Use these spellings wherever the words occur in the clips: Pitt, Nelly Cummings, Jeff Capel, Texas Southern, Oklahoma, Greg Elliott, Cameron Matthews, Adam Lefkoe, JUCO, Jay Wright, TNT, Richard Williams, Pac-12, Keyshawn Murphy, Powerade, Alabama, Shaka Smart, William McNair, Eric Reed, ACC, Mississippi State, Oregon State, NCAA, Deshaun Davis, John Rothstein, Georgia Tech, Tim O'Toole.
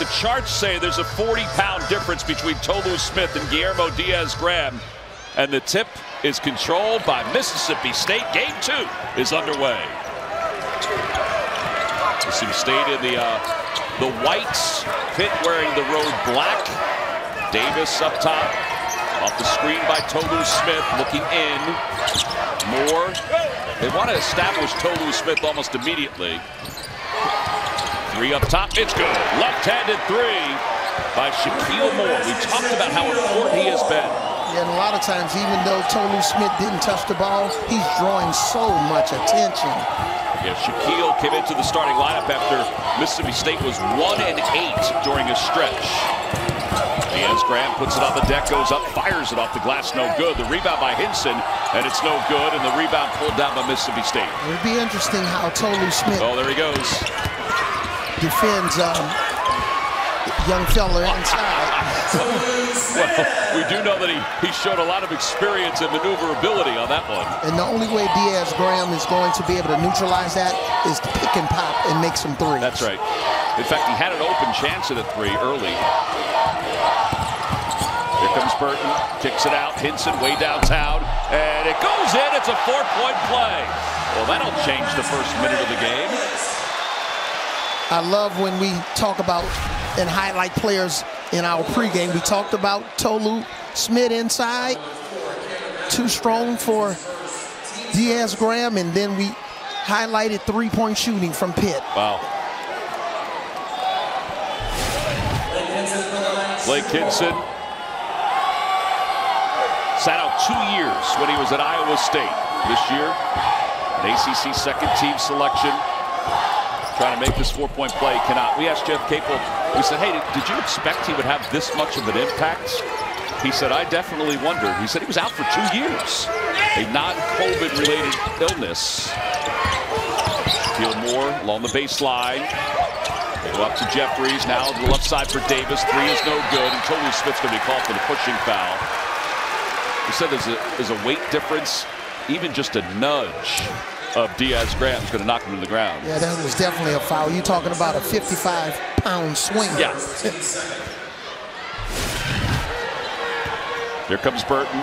the charts say there's a 40-pound difference between Tolu Smith and Guillermo Diaz-Graham. And the tip is controlled by Mississippi State. Game two is underway. Mississippi State in the whites. Pitt wearing the road black. Davis up top. Off the screen by Tolu Smith, looking in. Moore. They want to establish Tolu Smith almost immediately. Three up top, it's good. Left-handed three by Shaquille Moore. We talked about how important he has been. And a lot of times, even though Tolu Smith didn't touch the ball, he's drawing so much attention. Yeah, Shaquille came into the starting lineup after Mississippi State was 1-8 during a stretch. Diaz-Graham puts it on the deck, goes up, fires it off the glass, no good. The rebound by Hinson, and it's no good, and the rebound pulled down by Mississippi State. It'll be interesting how Tolu Smith... Oh, there he goes. ...defends young fella inside. Well, we do know that he showed a lot of experience and maneuverability on that one. And the only way Diaz-Graham is going to be able to neutralize that is to pick and pop and make some threes. That's right. In fact, he had an open chance at a three early. Here comes Burton, kicks it out. Hinson way downtown, and it goes in. It's a four-point play. Well, that'll change the first minute of the game. I love when we talk about and highlight players in our pregame. We talked about Tolu Smith inside, too strong for Diaz-Graham, and then we highlighted three-point shooting from Pitt. Wow. Blake Hinson sat out 2 years when he was at Iowa State. This year, an ACC second-team selection. Trying to make this four-point play, cannot. We asked Jeff Capel, we said, hey, did you expect he would have this much of an impact? He said, I definitely wondered. He said he was out for 2 years. A non-COVID-related illness. Gilmore along the baseline. They go up to Jeffries, now to the left side for Davis. Three is no good, and Tolu Smith's going to be called for the pushing foul. He said there's a weight difference, even just a nudge of Diaz-Graham is going to knock him to the ground. Yeah, that was definitely a foul. You're talking about a 55-pound swing. Yeah. Here comes Burton.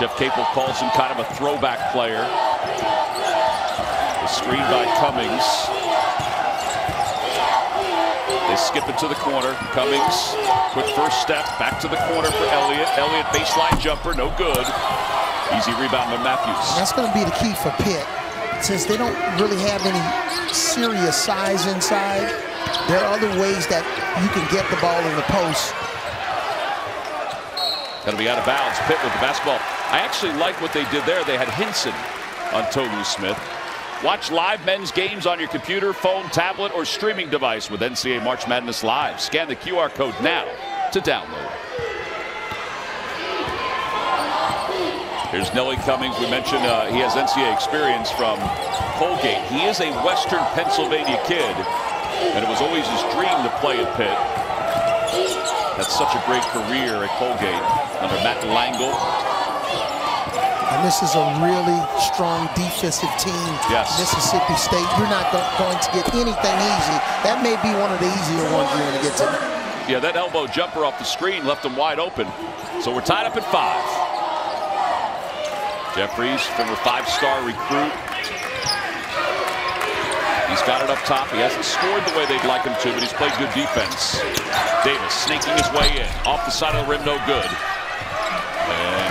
Jeff Capel calls him kind of a throwback player. The screen by Cummings. They skip it to the corner. Cummings, quick first step, back to the corner for Elliott. Elliott baseline jumper, no good. Easy rebound by Matthews. That's going to be the key for Pitt. Since they don't really have any serious size inside, there are other ways that you can get the ball in the post. Going to be out of bounds. Pitt with the basketball. I actually like what they did there. They had Hinson on Tolu Smith. Watch live men's games on your computer, phone, tablet, or streaming device with NCAA March Madness Live. Scan the QR code now to download. Here's Nelly Cummings. We mentioned he has NCAA experience from Colgate. He is a Western Pennsylvania kid, and it was always his dream to play at Pitt. Had such a great career at Colgate under Matt Langle. And this is a really strong defensive team. Yes. Mississippi State. You're not going to get anything easy. That may be one of the easier ones you're going to get to. Yeah, that elbow jumper off the screen left him wide open. So we're tied up at 5. Jeffries, former five-star recruit. He's got it up top. He hasn't scored the way they'd like him to, but he's played good defense. Davis sneaking his way in. Off the side of the rim, no good. And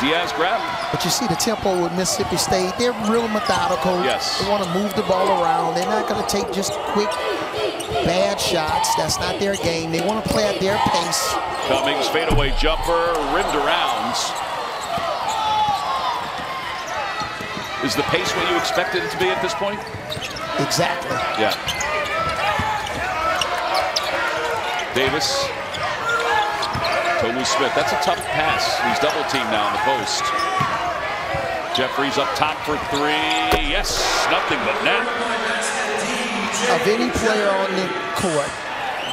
Diaz grabbed him. But you see the tempo with Mississippi State. They're real methodical. Yes. They want to move the ball around. They're not going to take just quick, bad shots. That's not their game. They want to play at their pace. Cummings, fadeaway jumper, rimmed around. Is the pace what you expected it to be at this point? Exactly. Yeah. Davis. Tolu Smith. That's a tough pass. He's double teamed now in the post. Jeffries up top for three. Yes. Nothing but net. Of any player on the court,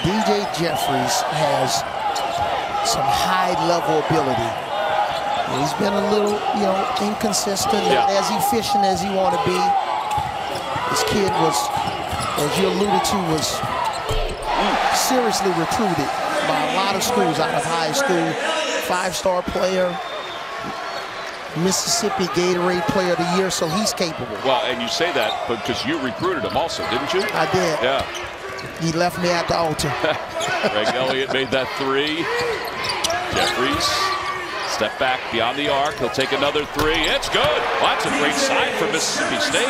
DJ Jeffries has some high-level ability. He's been a little, you know, inconsistent, yeah. As efficient as he want to be. This kid was, as you alluded to, was seriously recruited by a lot of schools out of high school. Five-star player, Mississippi Gatorade Player of the Year, so he's capable. Well, and you say that because you recruited him also, didn't you? I did. Yeah. He left me at the altar. Greg Elliott made that three. Jeffries, step back beyond the arc. He'll take another three. It's good. Well, that's a great sign for Mississippi State.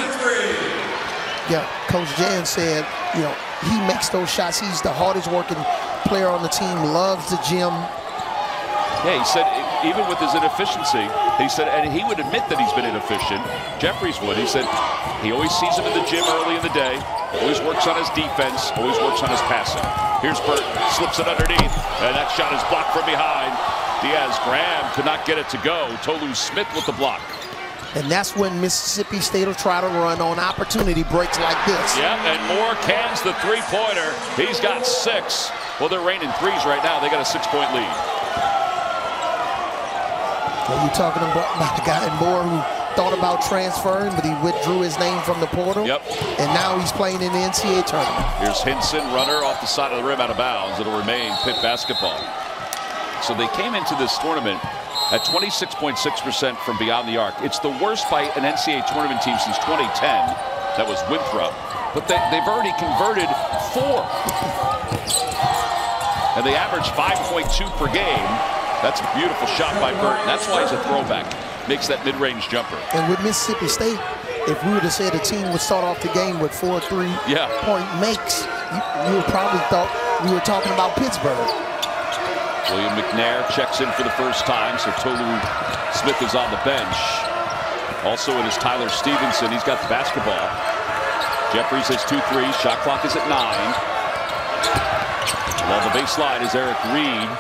Yeah, Coach Jans said, you know, he makes those shots. He's the hardest working player on the team, loves the gym. Yeah, he said, even with his inefficiency, he said, and he would admit that he's been inefficient. Jeffries would. He said he always sees him in the gym early in the day, always works on his defense, always works on his passing. Here's Burton, slips it underneath, and that shot is blocked from behind. Diaz-Graham could not get it to go. Tolu Smith with the block. And that's when Mississippi State will try to run on opportunity breaks like this. Yeah, and Moore cans the three-pointer. He's got six. Well, they're raining threes right now. They got a six-point lead. Well, you're talking about the guy Moore who thought about transferring, but he withdrew his name from the portal. Yep. And now he's playing in the NCAA tournament. Here's Hinson, runner off the side of the rim, out of bounds. It'll remain Pitt basketball. So they came into this tournament at 26.6% from beyond the arc. It's the worst by an NCAA tournament team since 2010. That was Winthrop. But they've already converted four. And they average 5.2 per game. That's a beautiful shot by Burton. That's why he's a throwback. Makes that mid-range jumper. And with Mississippi State, if we would have said a team would start off the game with 4 three-point makes, you would probably thought we were talking about Pittsburgh. William McNair checks in for the first time, so Tolu Smith is on the bench. Also, it is Tyler Stevenson. He's got the basketball. Jeffries has 2 threes. Shot clock is at 9. Along the baseline is Eric Reed.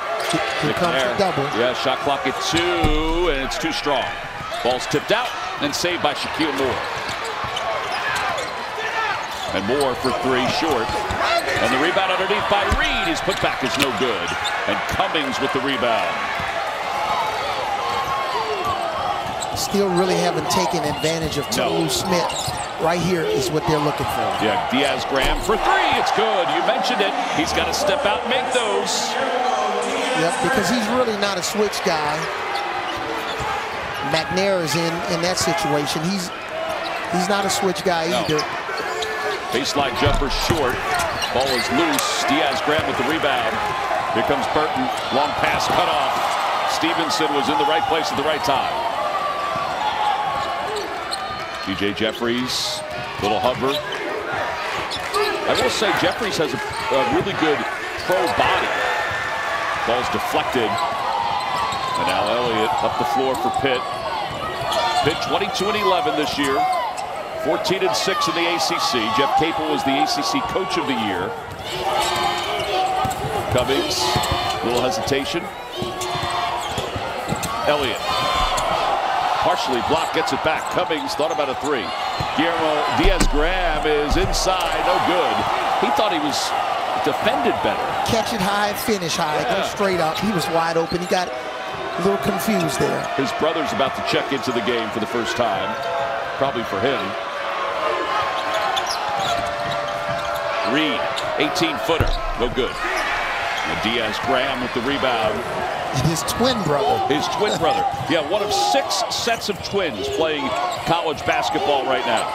Here comes a double. Yeah, shot clock at 2, and it's too strong. Ball's tipped out and saved by Shaquille Moore. And Moore for 3 short. And the rebound underneath by Reed. His putback is no good. And Cummings with the rebound. Still really haven't taken advantage of Tolu Smith. Right here is what they're looking for. Yeah, Diaz-Graham for 3. It's good. You mentioned it. He's got to step out and make those. Yep, because he's really not a switch guy. McNair is in that situation. He's not a switch guy either. Baseline jumper short. Ball is loose. Diaz-Graham with the rebound. Here comes Burton. Long pass cut off. Stevenson was in the right place at the right time. DJ Jeffries. Little hover. I will say Jeffries has a really good pro body. Ball's deflected. And now Elliott up the floor for Pitt. Pitt 22-11 this year. 14-6 in the ACC. Jeff Capel was the ACC Coach of the Year. Cummings, a little hesitation. Elliott, partially blocked, gets it back. Cummings thought about a three. Guillermo Diaz-Graham is inside, no good. He thought he was defended better. Catch it high, finish high, go straight up. He was wide open. He got a little confused there. His brother's about to check into the game for the first time, probably for him. Reed, 18-footer, no good. And Diaz-Graham with the rebound. His twin brother. His twin brother. Yeah, one of 6 sets of twins playing college basketball right now.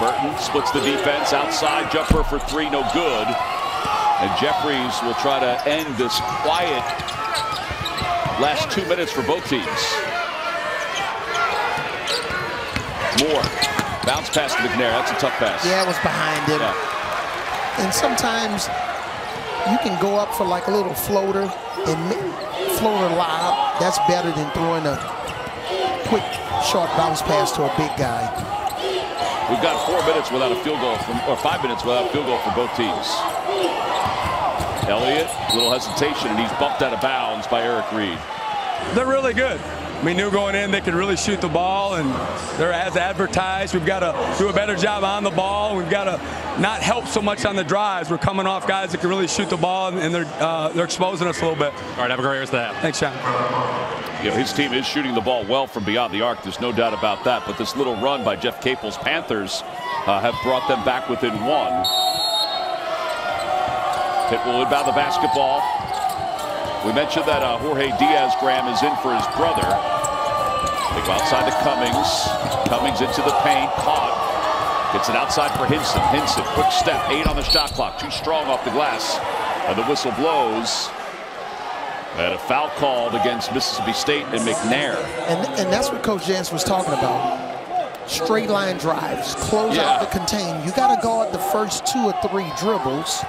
Burton splits the defense outside. Jumper for 3, no good. And Jeffries will try to end this quiet last 2 minutes for both teams. Moore. Bounce pass to McNair. That's a tough pass. Yeah, it was behind him. Yeah. And sometimes you can go up for like a little floater and floater lob. That's better than throwing a quick, short bounce pass to a big guy. We've got 4 minutes without a field goal, or 5 minutes without a field goal for both teams. Elliott, a little hesitation, and he's bumped out of bounds by Eric Reed. They're really good. We knew going in they could really shoot the ball, and they're as advertised. We've got to do a better job on the ball. We've got to not help so much on the drives. We're coming off guys that can really shoot the ball, and they're exposing us a little bit. All right, have a great rest of the half. Thanks, Sean. Yeah, his team is shooting the ball well from beyond the arc. There's no doubt about that. But this little run by Jeff Capel's Panthers have brought them back within 1. Pitt will inbound the basketball. We mentioned that Jorge Diaz-Graham is in for his brother. They go outside to Cummings. Cummings into the paint. Caught. Gets it outside for Hinson. Hinson, quick step. 8 on the shot clock. Too strong off the glass. And the whistle blows. And a foul called against Mississippi State and McNair. And that's what Coach Jans was talking about. Straight line drives, close out the contain. You got to guard the first 2 or 3 dribbles,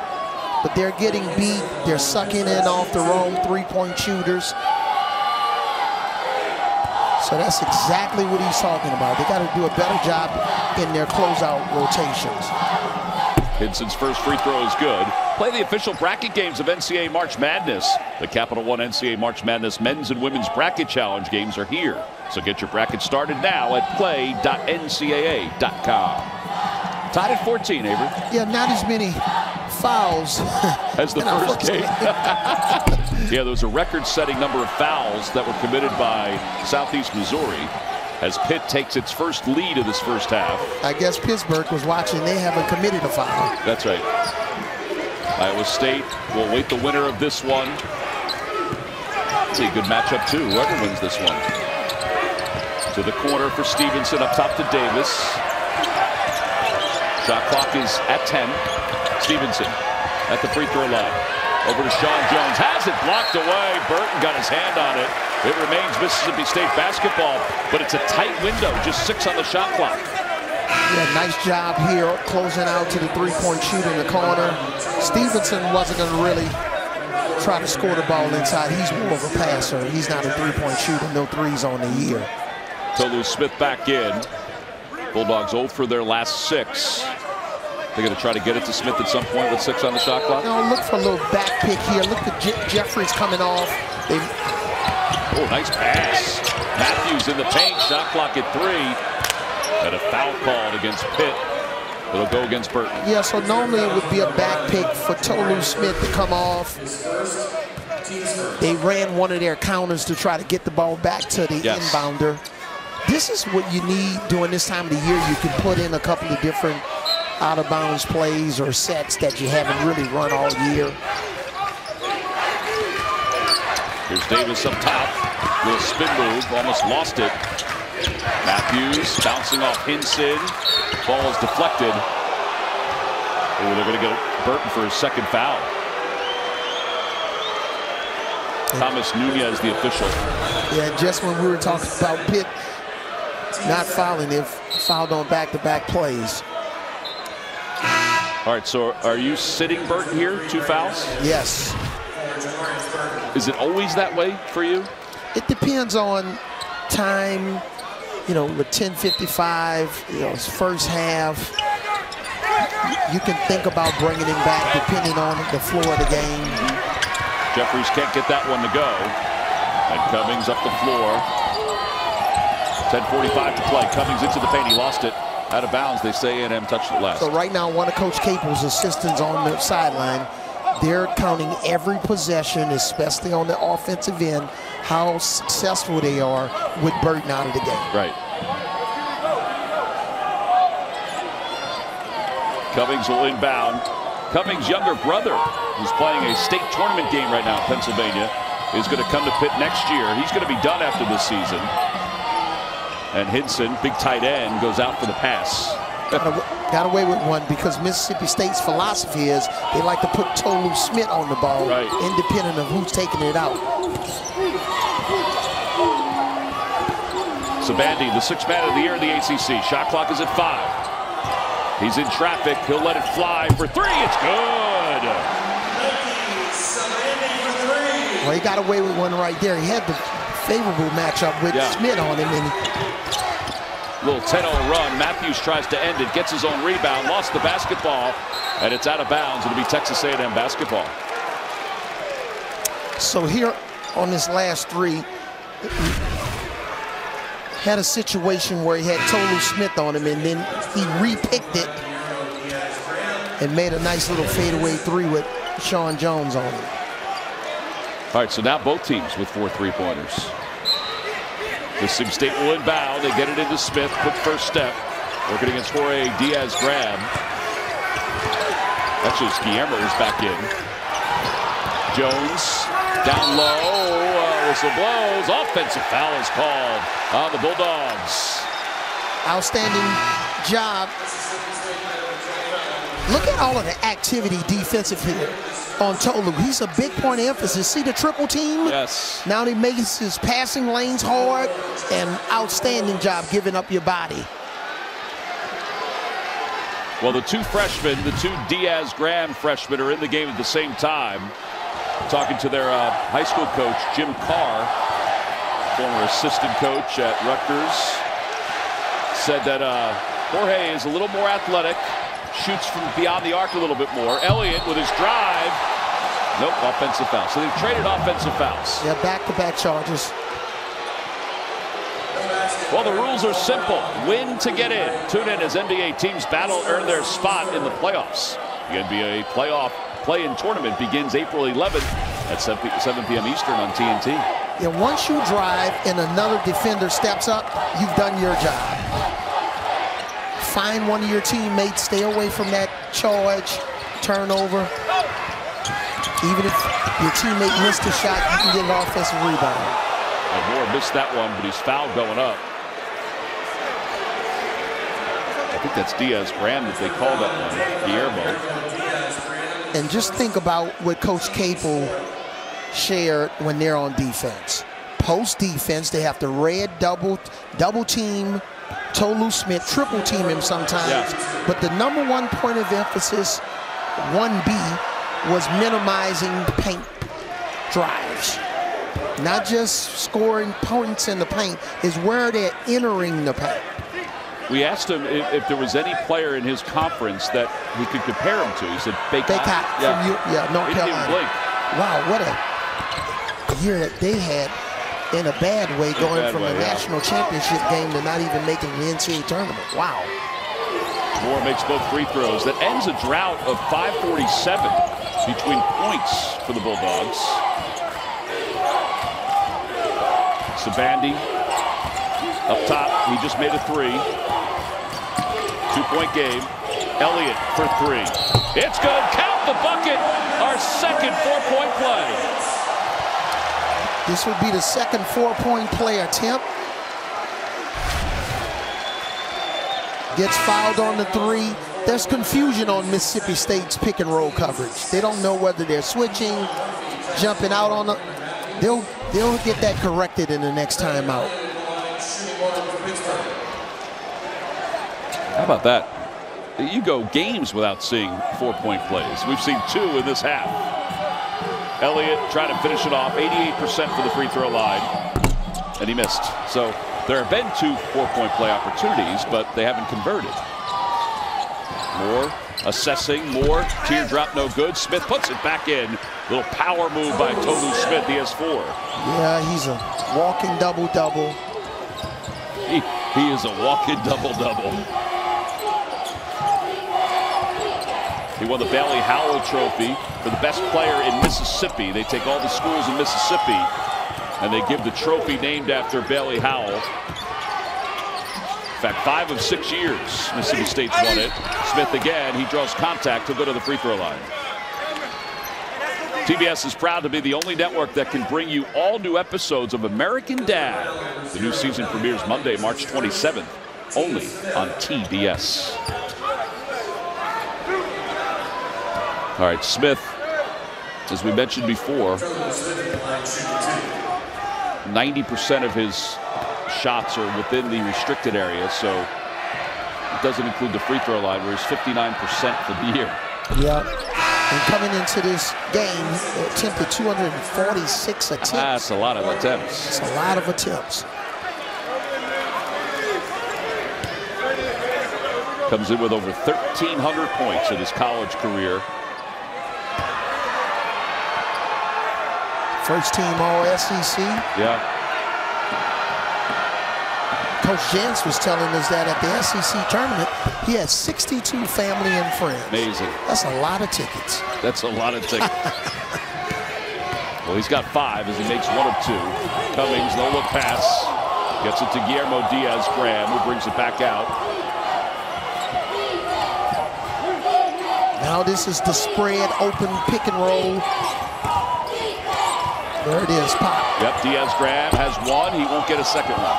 but they're getting beat. They're sucking in off the wrong three-point shooters. So that's exactly what he's talking about. They got to do a better job in their closeout rotations. Hinson's first free throw is good. Play the official bracket games of NCAA March Madness. The Capital One NCAA March Madness men's and women's bracket challenge games are here. So get your bracket started now at play.ncaa.com. Tied at 14, Avery. Yeah, not as many fouls as the first game. Yeah, there was a record-setting number of fouls that were committed by Southeast Missouri as Pitt takes its first lead of this first half. I guess Pittsburgh was watching. They haven't committed a foul. That's right. Iowa State will wait the winner of this one. It's a good matchup, too. Whoever wins this one. To the corner for Stevenson, up top to Davis. Shot clock is at 10. Stevenson at the free throw line. Over to Sean Jones. Has it blocked away. Burton got his hand on it. It remains Mississippi State basketball, but it's a tight window. Just 6 on the shot clock. Yeah, nice job here, closing out to the three-point shooter in the corner. Stevenson wasn't going to really try to score the ball inside. He's more of a passer. He's not a three-point shooter. No threes on the year. Tolu Smith back in. Bulldogs 0 for their last 6. They're going to try to get it to Smith at some point with 6 on the shot clock. No, look for a little back pick here. Look at Jeffries coming off. Oh, nice pass. Matthews in the paint. Shot clock at 3. And a foul called against Pitt. It'll go against Burton. Yeah, so normally it would be a back pick for Tolu Smith to come off. They ran one of their counters to try to get the ball back to the inbounder. This is what you need during this time of the year. You can put in a couple of different out-of-bounds plays or sets that you haven't really run all year. Here's Davis up top. Little spin move. Almost lost it. Matthews bouncing off Hinson. Ball is deflected. Ooh, they're going to get Burton for his second foul. Thomas Nunez, the official. Yeah, just when we were talking about Pitt not fouling, they've fouled on back-to-back plays. All right, so are you sitting Burton here? 2 fouls? Yes. Is it always that way for you? It depends on time. You know, with 10:55, you know, it's first half. You can think about bringing him back depending on the floor of the game. Jeffries can't get that one to go. And Cummings up the floor. 10:45 to play. Cummings into the paint. He lost it. Out of bounds, they say A&M touched it last. So right now, one of Coach Capel's assistants on the sideline, they're counting every possession, especially on the offensive end, how successful they are with Burton out of the game. Right. Cummings will inbound. Cummings' younger brother, who's playing a state tournament game right now in Pennsylvania, is going to come to Pitt next year. He's going to be done after this season. And Hinson, big tight end, goes out for the pass. Got away with one because Mississippi State's philosophy is they like to put Tolu Smith on the ball, independent of who's taking it out. Sabandi, the 6th man of the year in the ACC. Shot clock is at 5. He's in traffic. He'll let it fly for 3. It's good. Well, he got away with one right there. He had the favorable matchup with Smith on him. Little 10-0 run. Matthews tries to end it. Gets his own rebound. Lost the basketball. And it's out of bounds. It'll be Texas A&M basketball. So here on this last 3, had a situation where he had Tolu Smith on him, and then he repicked it and made a nice little fadeaway 3 with Sean Jones on him. All right, so now both teams with 4 3-pointers. Mississippi State will inbound. They get it into Smith. Quick first step. Working against Jorge Diaz-Graham. That's just Guillermo who's back in. Jones down low, whistle blows, offensive foul is called on the Bulldogs. Outstanding job. Look at all of the activity defensive here on Tolu. He's a big point of emphasis. See the triple team? Yes. Now he makes his passing lanes hard, and outstanding job giving up your body. Well, the two freshmen, the two Diaz-Graham freshmen, are in the game at the same time. Talking to their high school coach, Jim Carr, former assistant coach at Rutgers, said that Jorge is a little more athletic, shoots from beyond the arc a little bit more. Elliott with his drive. Nope, offensive foul. So they've traded offensive fouls. Yeah, back-to-back charges. Well, the rules are simple. Win to get in. Tune in as NBA teams battle to earn their spot in the playoffs. The NBA playoff play-in tournament begins April 11th at 7 p.m. Eastern on TNT. Yeah, once you drive and another defender steps up, you've done your job. Find one of your teammates, stay away from that charge, turnover. Even if your teammate missed a shot, you can get an offensive rebound. And Moore missed that one, but he's fouled going up. I think that's Diaz-Graham that they called that one, Guillermo. And just think about what Coach Capel shared when they're on defense. Post defense, they have to red double team Tolu Smith, triple team him sometimes, yeah. But the number one point of emphasis, 1B, was minimizing paint drives. Not just scoring points in the paint, is where they're entering the paint. We asked him if there was any player in his conference that he could compare him to. He said, Baycott from North Carolina. Blake. Wow, what a year that they had. In a bad way, going from a national championship game to not even making the NCAA tournament. Wow. Moore makes both free throws. That ends a drought of 547 between points for the Bulldogs. Sabandi up top. He just made a three. Two-point game. Elliott for three. It's good. Count the bucket. Our second four-point play. This would be the second four-point play attempt. Gets fouled on the three. There's confusion on Mississippi State's pick-and-roll coverage. They don't know whether they're switching, jumping out on the... They'll get that corrected in the next timeout. How about that? You go games without seeing four-point plays. We've seen two in this half. Elliott trying to finish it off, 88% for the free throw line, and he missed. So there have been 2 four-point play opportunities, but they haven't converted. Moore assessing, Moore, teardrop no good. Smith puts it back in. Little power move by Tolu Smith, he has 4. Yeah, he's a walking double-double. He is a walking double-double. He won the Bailey Howell Trophy for the best player in Mississippi. They take all the schools in Mississippi and they give the trophy named after Bailey Howell. In fact, 5 of 6 years Mississippi State's won it. Smith again, he draws contact, he'll go to the free throw line. TBS is proud to be the only network that can bring you all new episodes of American Dad. The new season premieres Monday, March 27th, only on TBS. All right, Smith, as we mentioned before, 90% of his shots are within the restricted area, so it doesn't include the free throw line, where he's 59% for the year. Yeah, and coming into this game, attempted 246 attempts. That's a lot of attempts. That's a lot of attempts. Comes in with over 1,300 points in his college career. First team All-SEC. Yeah. Coach Jans was telling us that at the SEC tournament, he had 62 family and friends. Amazing. That's a lot of tickets. That's a lot of tickets. Well, he's got 5 as he makes 1 of 2. Cummings, no look pass. Gets it to Guillermo Diaz-Graham, who brings it back out. Now this is the spread open pick and roll. There it is, pop. Yep, Diaz-Graham has one. He won't get a second one.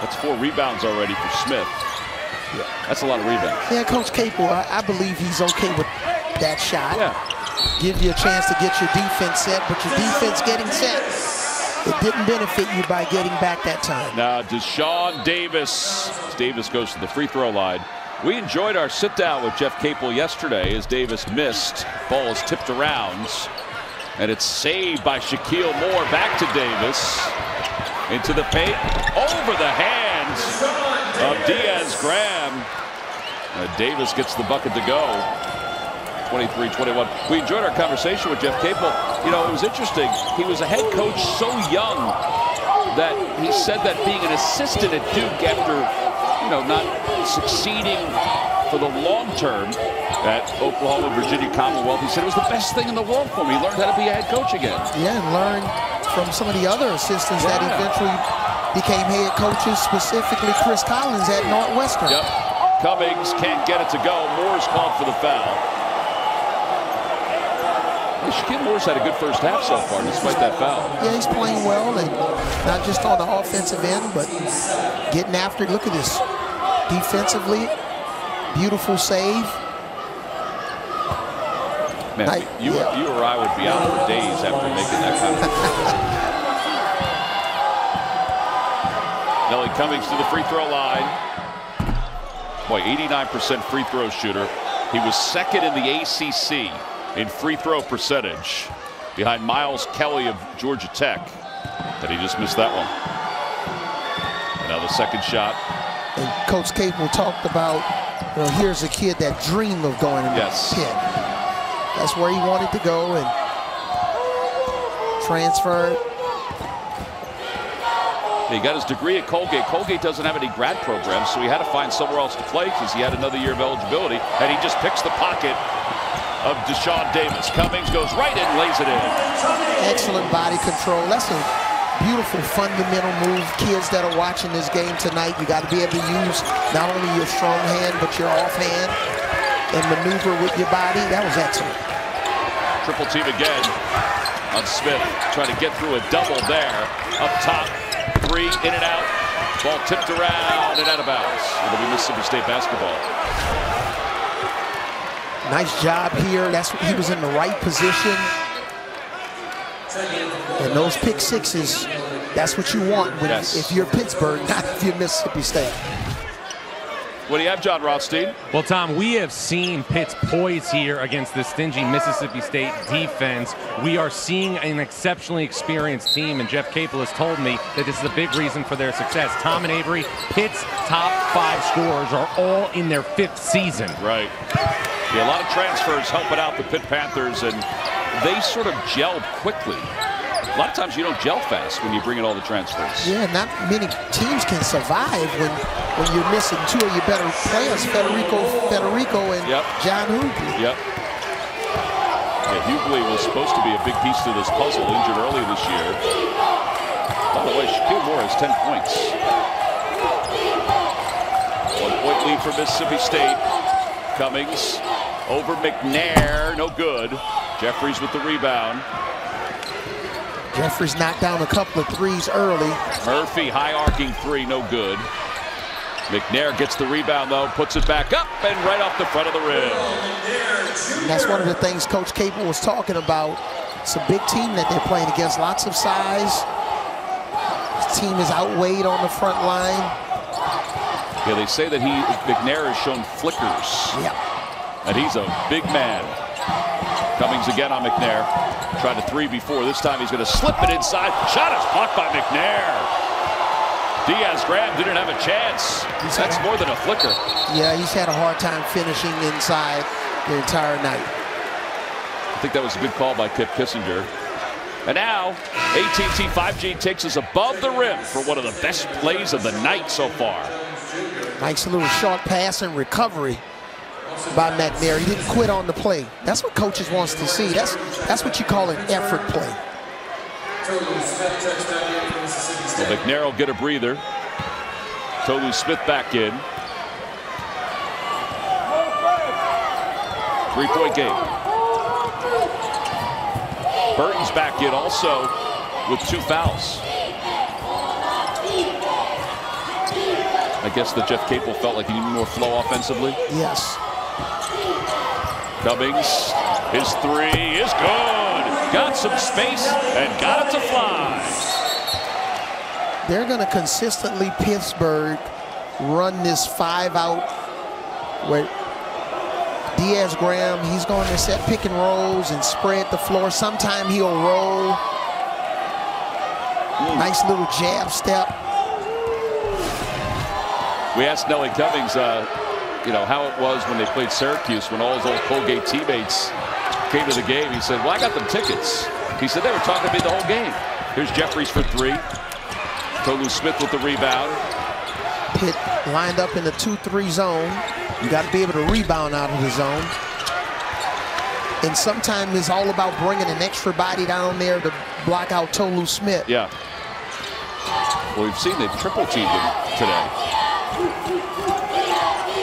That's 4 rebounds already for Smith. Yeah. That's a lot of rebounds. Yeah, Coach Capel, I believe he's okay with that shot. Yeah. Give you a chance to get your defense set, but your defense getting set, it didn't benefit you by getting back that time. Now, Deshaun Davis. Davis goes to the free throw line. We enjoyed our sit down with Jeff Capel yesterday as Davis missed. Ball is tipped around, and it's saved by Shaquille Moore. Back to Davis. Into the paint. Over the hands of Diaz-Graham. Davis gets the bucket to go. 23-21. We enjoyed our conversation with Jeff Capel. You know, it was interesting. He was a head coach so young that he said that being an assistant at Duke after, you know, not succeeding for the long term at Oklahoma, Virginia Commonwealth, he said it was the best thing in the world for me. He learned how to be a head coach again. Yeah, and learned from some of the other assistants that eventually became head coaches, specifically Chris Collins at Northwestern. Yep. Cummings can't get it to go. Moore's called for the foul. Shaquille Moore's had a good first half so far, despite that foul. Yeah, he's playing well, and not just on the offensive end, but getting after it. Look at this. Defensively, beautiful save. Man, you or I would be out for days after making that kind of Nelly Cummings to the free throw line. Boy, 89% free throw shooter. He was second in the ACC in free throw percentage, behind Miles Kelly of Georgia Tech. But he just missed that one. And now the second shot. And Coach Capel talked about, you know, here's a kid that dreamed of going into Pitt. That's where he wanted to go and transferred. He got his degree at Colgate. Colgate doesn't have any grad programs, so he had to find somewhere else to play because he had another year of eligibility, and he just picks the pocket of Deshaun Davis. Cummings goes right in, lays it in. Excellent body control. That's a beautiful fundamental move. Kids that are watching this game tonight, you got to be able to use not only your strong hand, but your off hand and maneuver with your body. That was excellent. Triple team again on Smith, trying to get through a double there. Up top, three, in and out. Ball tipped around and out of bounds. It'll be Mississippi State basketball. Nice job here. That's what he was in the right position. And those pick sixes, that's what you want when if you're Pittsburgh, not if you're Mississippi State. What do you have, John Rothstein? Well, Tom, we have seen Pitt's poise here against the stingy Mississippi State defense. We are seeing an exceptionally experienced team, and Jeff Capel has told me that this is a big reason for their success. Tom and Avery, Pitt's top 5 scorers are all in their 5th season. Right. Yeah, a lot of transfers helping out the Pitt Panthers, and they sort of gel quickly. A lot of times you don't gel fast when you bring in all the transfers. Yeah, not many teams can survive when you're missing 2 of your better players, Federico and John Hugley. Yep. Yeah, Hugley was supposed to be a big piece to this puzzle, injured early this year. By the way, Shaquille Moore has 10 points. 1-point lead for Mississippi State. Cummings over McNair, no good. Jeffries with the rebound. Jeffries knocked down a couple of threes early. Murphy, high-arcing three, no good. McNair gets the rebound, though, puts it back up and right off the front of the rim. And that's one of the things Coach Capel was talking about. It's a big team that they're playing against, lots of size. This team is outweighed on the front line. Yeah, they say that McNair has shown flickers. Yeah. And he's a big man. Cummings again on McNair. Tried a 3 before. This time he's going to slip it inside. Shot is blocked by McNair. Diaz-Graham didn't have a chance. That's more than a flicker. Yeah, he's had a hard time finishing inside the entire night. I think that was a good call by Kip Kissinger. And now, AT&T 5G takes us above the rim for one of the best plays of the night so far. Nice little short pass and recovery by McNair. He didn't quit on the play. That's what coaches wants to see. That's what you call an effort play. Well, McNair will get a breather. Tolu Smith back in. 3-point game. Burton's back in also with two fouls. I guess the Jeff Capel felt like he needed more flow offensively. Yes. Cummings, his three is good. Got some space and got it to fly. They're going to consistently, Pittsburgh, run this five out with Diaz-Graham. He's going to set pick and rolls and spread the floor. Sometime he'll roll. Nice little jab step. We asked Nelly Cummings, you know, how it was when they played Syracuse, when all his old Colgate teammates came to the game. He said, well, I got them tickets. He said they were talking to me the whole game. Here's Jeffries for three. Tolu Smith with the rebound. Pitt lined up in the 2-3 zone. You got to be able to rebound out of the zone. And sometimes it's all about bringing an extra body down there to block out Tolu Smith. Yeah. Well, we've seen the triple team today.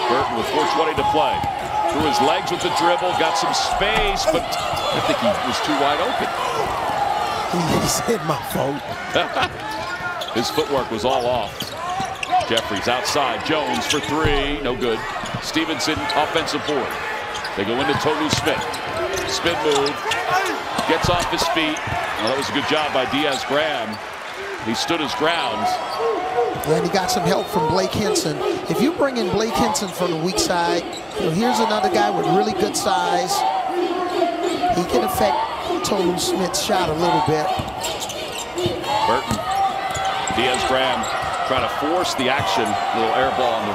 Burton with 4:20 to play. Threw his legs with the dribble, got some space, but I think he was too wide open. He said my fault. His footwork was all off. Jeffries outside, Jones for three, no good. Stevenson, offensive board. They go into Tolu Smith. Spin move, gets off his feet. Well, that was a good job by Diaz-Graham. He stood his ground. And he got some help from Blake Hinson. If you bring in Blake Hinson from the weak side, you know, here's another guy with really good size. He can affect Tolu Smith's shot a little bit. Burton, Diaz-Graham trying to force the action. Little air ball on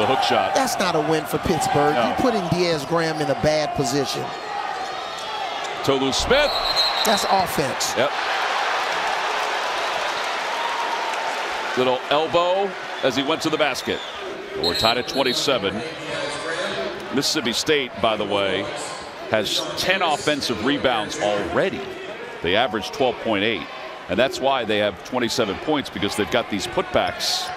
the hook shot. That's not a win for Pittsburgh. No. You're putting Diaz-Graham in a bad position. Tolu Smith. That's offense. Yep. Little elbow as he went to the basket. We're tied at 27. Mississippi State, by the way, has 10 offensive rebounds already. They average 12.8, and that's why they have 27 points, because they've got these putbacks.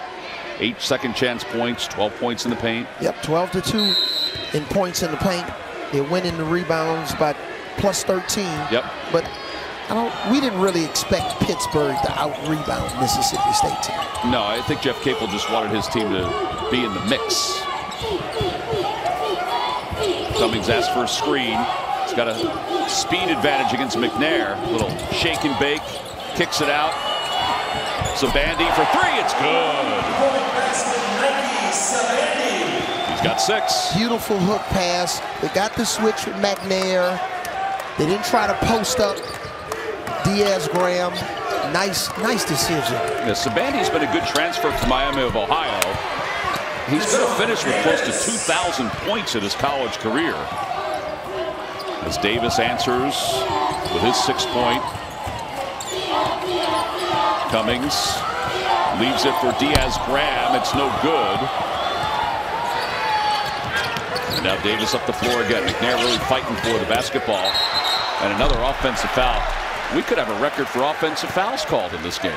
8 second chance points, 12 points in the paint. Yep, 12-2 in points in the paint. They're winning the rebounds by plus 13. Yep. But we didn't really expect Pittsburgh to out-rebound Mississippi State tonight. No, I think Jeff Capel just wanted his team to be in the mix. Cummings asked for a screen. He's got a speed advantage against McNair. A little shake and bake. Kicks it out. Zabandi for three. It's good. He's got six. Beautiful hook pass. They got the switch with McNair. They didn't try to post up Diaz-Graham. Nice decision. Yeah, Sabandi's been a good transfer from Miami of Ohio. He's going to finish with close to 2,000 points in his college career. As Davis answers with his 6-point. Cummings leaves it for Diaz-Graham. It's no good. And now Davis up the floor again. McNair really fighting for the basketball. And another offensive foul. We could have a record for offensive fouls called in this game.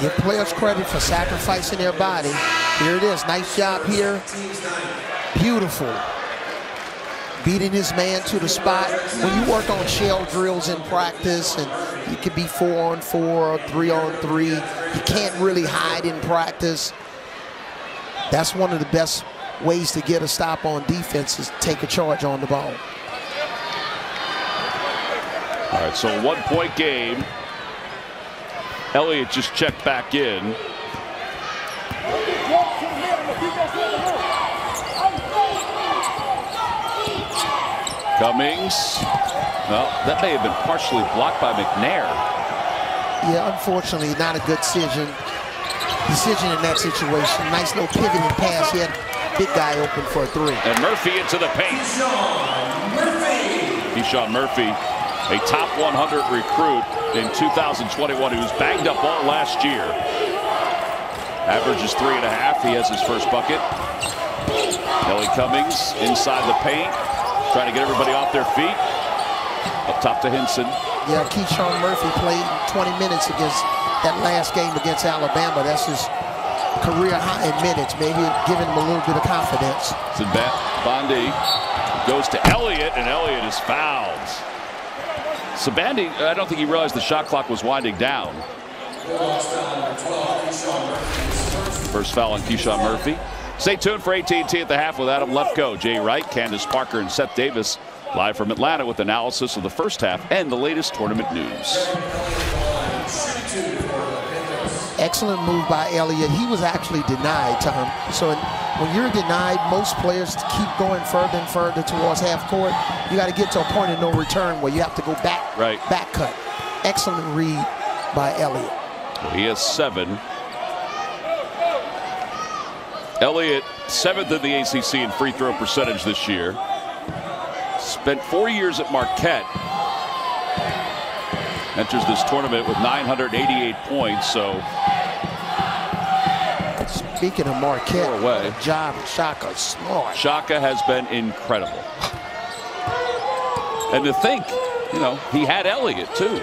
Give players credit for sacrificing their body. Here it is. Nice job here. Beautiful. Beating his man to the spot. When you work on shell drills in practice, and you could be 4-on-4 or 3-on-3, you can't really hide in practice. That's one of the best ways to get a stop on defense, is take a charge on the ball. All right, so 1-point game. Elliott just checked back in. Cummings. Well, that may have been partially blocked by McNair. Yeah, unfortunately, not a good decision in that situation. Nice little pivoting pass. He had a big guy open for a three. And Murphy into the paint. Keyshawn Murphy. A top 100 recruit in 2021, who's banged up all last year. Averages 3.5. He has his first bucket. Nelly Cummings inside the paint, trying to get everybody off their feet. Up top to Hinson. Yeah, Keyshawn Murphy played 20 minutes against that last game against Alabama. That's his career high in minutes. Maybe giving him a little bit of confidence. Bondi goes to Elliott, and Elliott is fouled. Sabandi, I don't think he realized the shot clock was winding down. First foul on Keyshawn Murphy. Stay tuned for AT&T at the half with Adam Lefkoe, Jay Wright, Candace Parker, and Seth Davis live from Atlanta with analysis of the first half and the latest tournament news. Excellent move by Elliott. He was actually denied, Tom. So when you're denied, most players keep going further and further towards half court. You got to get to a point of no return where you have to go back, back cut. Excellent read by Elliott. Well, he has 7. Elliott, 7th in the ACC in free throw percentage this year. Spent 4 years at Marquette. Enters this tournament with 988 points, so. Speaking of Marquette, away. Job Shaka smart. Shaka has been incredible. And to think, you know, he had Elliott too.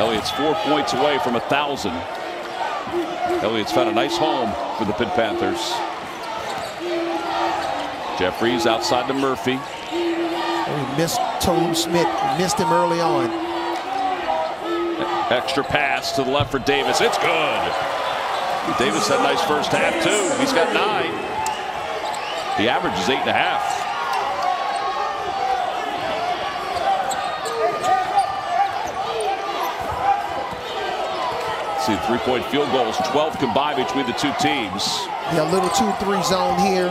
Elliott's 4 points away from 1,000. Elliott's found a nice home for the Pitt Panthers. Jeffries outside to Murphy. And he missed Tolu Smith, missed him early on. Extra pass to the left for Davis. It's good. Davis had a nice first half, too. He's got 9. The average is 8.5. See, three-point field goals, 12 combined between the two teams. Yeah, a little 2-3 zone here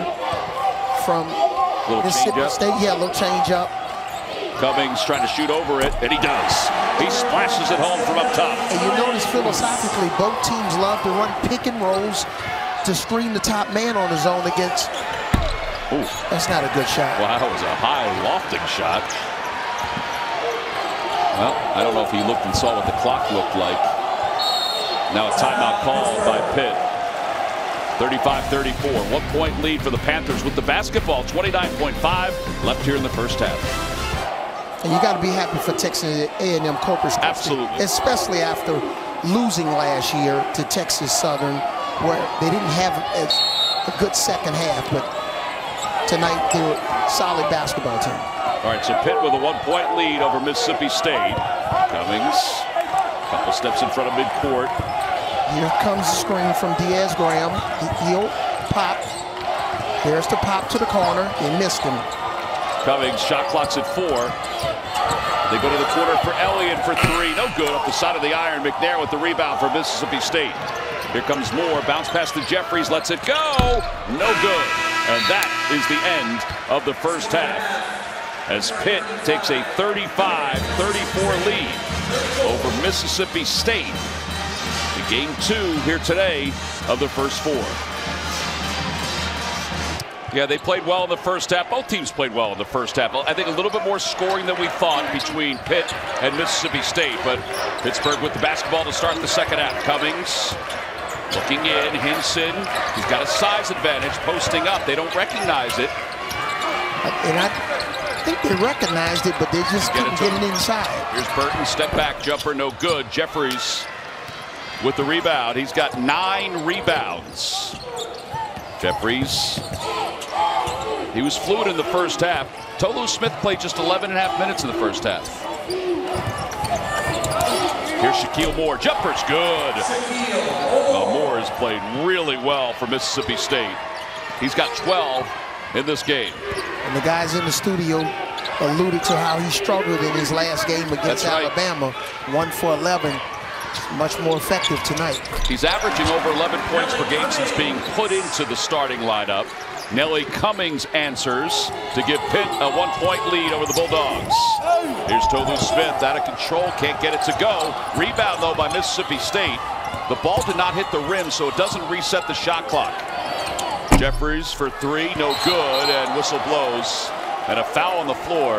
from Mississippi State. Yeah, a little change up. Cummings trying to shoot over it, and he does. He splashes it home from up top. And you notice philosophically, both teams love to run pick and rolls to screen the top man on the zone against. Ooh. That's not a good shot. Wow, that was a high, lofting shot. Well, I don't know if he looked and saw what the clock looked like. Now a timeout call by Pitt. 35-34, 1 point lead for the Panthers with the basketball. 29.5 left here in the first half. And you got to be happy for Texas A&M Corpus Christi. Absolutely. Especially after losing last year to Texas Southern, where they didn't have a good second half, but tonight they were a solid basketball team. All right, so Pitt with a 1 point lead over Mississippi State. Cummings, a couple steps in front of midcourt. Here comes the screen from Diaz-Graham. He'll pop. There's the pop to the corner. They missed him. Cummings, shot clock's at 4. They go to the corner for Elliott for 3. No good, up the side of the iron. McNair with the rebound for Mississippi State. Here comes Moore, bounce pass to Jeffries, lets it go. No good. And that is the end of the first half, as Pitt takes a 35-34 lead over Mississippi State. The game 2 here today of the first 4. Yeah, they played well in the first half. Both teams played well in the first half. I think a little bit more scoring than we thought between Pitt and Mississippi State, but Pittsburgh with the basketball to start the second half. Cummings looking in. Hinson, he's got a size advantage, posting up. They don't recognize it. And I think they recognized it, but they just couldn't get it inside. Here's Burton, step back, jumper, no good. Jeffries with the rebound. He's got 9 rebounds. Jeffries, he was fluid in the first half. Tolu Smith played just 11.5 minutes in the first half. Here's Shaquille Moore. Jumper's good. Well, Moore has played really well for Mississippi State. He's got 12 in this game. And the guys in the studio alluded to how he struggled in his last game against Alabama. 1 for 11. Much more effective tonight. He's averaging over 11 points per game since being put into the starting lineup. Nelly Cummings answers to give Pitt a 1 point lead over the Bulldogs. Here's Tolu Smith, out of control, can't get it to go. Rebound though by Mississippi State. The ball did not hit the rim, so it doesn't reset the shot clock. Jeffries for 3, no good, and whistle blows, and a foul on the floor.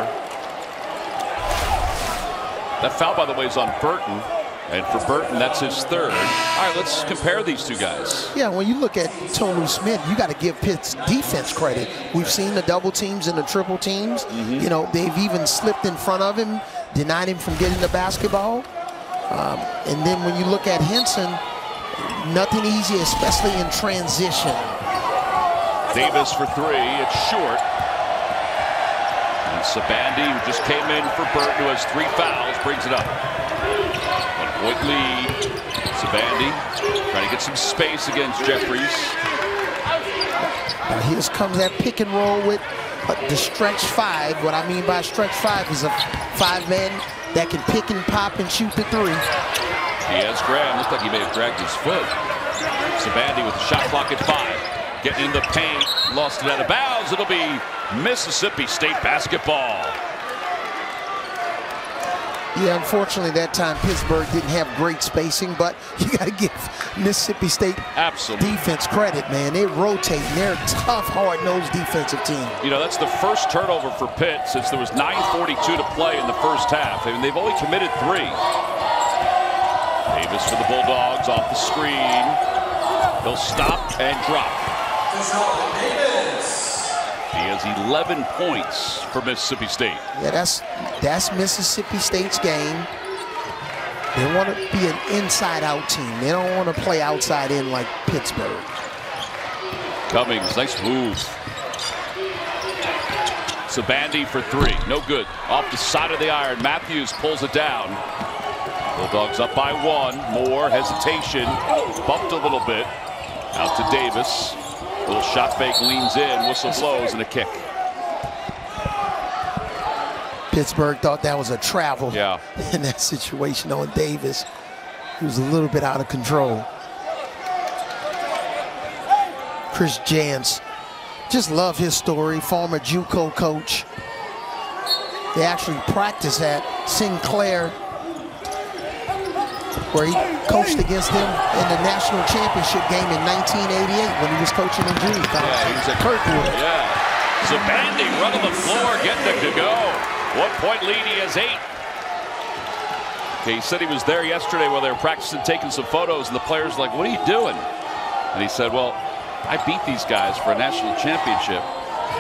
That foul, by the way, is on Burton. And for Burton, that's his 3rd. All right, let's compare these two guys. Yeah, when you look at Tolu Smith, you got to give Pitt's defense credit. We've seen the double teams and the triple teams. You know, they've even slipped in front of him, denied him from getting the basketball. And then when you look at Hinson, nothing easy, especially in transition. Davis for 3, it's short. And Sabandi, who just came in for Burton, who has 3 fouls, brings it up. 1 point lead. Sabandi trying to get some space against Jeffries. Now here comes that pick and roll with the stretch five. What I mean by stretch five is a 5-man that can pick and pop and shoot the 3. Diaz-Graham looks like he may have dragged his foot. Sabandi with the shot clock at 5. Getting in the paint, lost it out of bounds. It'll be Mississippi State basketball. Yeah, unfortunately that time Pittsburgh didn't have great spacing, but you got to give Mississippi State defense credit, man. They rotate. They're a tough, hard-nosed defensive team. You know, that's the first turnover for Pitt since there was 9:42 to play in the first half. I mean, they've only committed 3. Davis for the Bulldogs off the screen. They'll stop and drop. Davis. He has 11 points for Mississippi State. Yeah, that's Mississippi State's game. They want to be an inside-out team. They don't want to play outside-in like Pittsburgh. Cummings, nice move. Sabandi for 3, no good. Off the side of the iron, Matthews pulls it down. Bulldogs up by 1. More hesitation, bumped a little bit. Out to Davis. Little shot fake, leans in, whistle blows, and a kick. Pittsburgh thought that was a travel in that situation on Davis. He was a little bit out of control. Chris Jans, just love his story, former JUCO coach. They actually practiced at Sinclair, where he coached against them in the national championship game in 1988 when he was coaching in junior college. Yeah, he was at Kirkwood. Yeah. Sabandi run on the floor, getting it to go. 1 point lead, he has 8. Okay, he said he was there yesterday while they were practicing, taking some photos, and the players were like, what are you doing? And he said, well, I beat these guys for a national championship.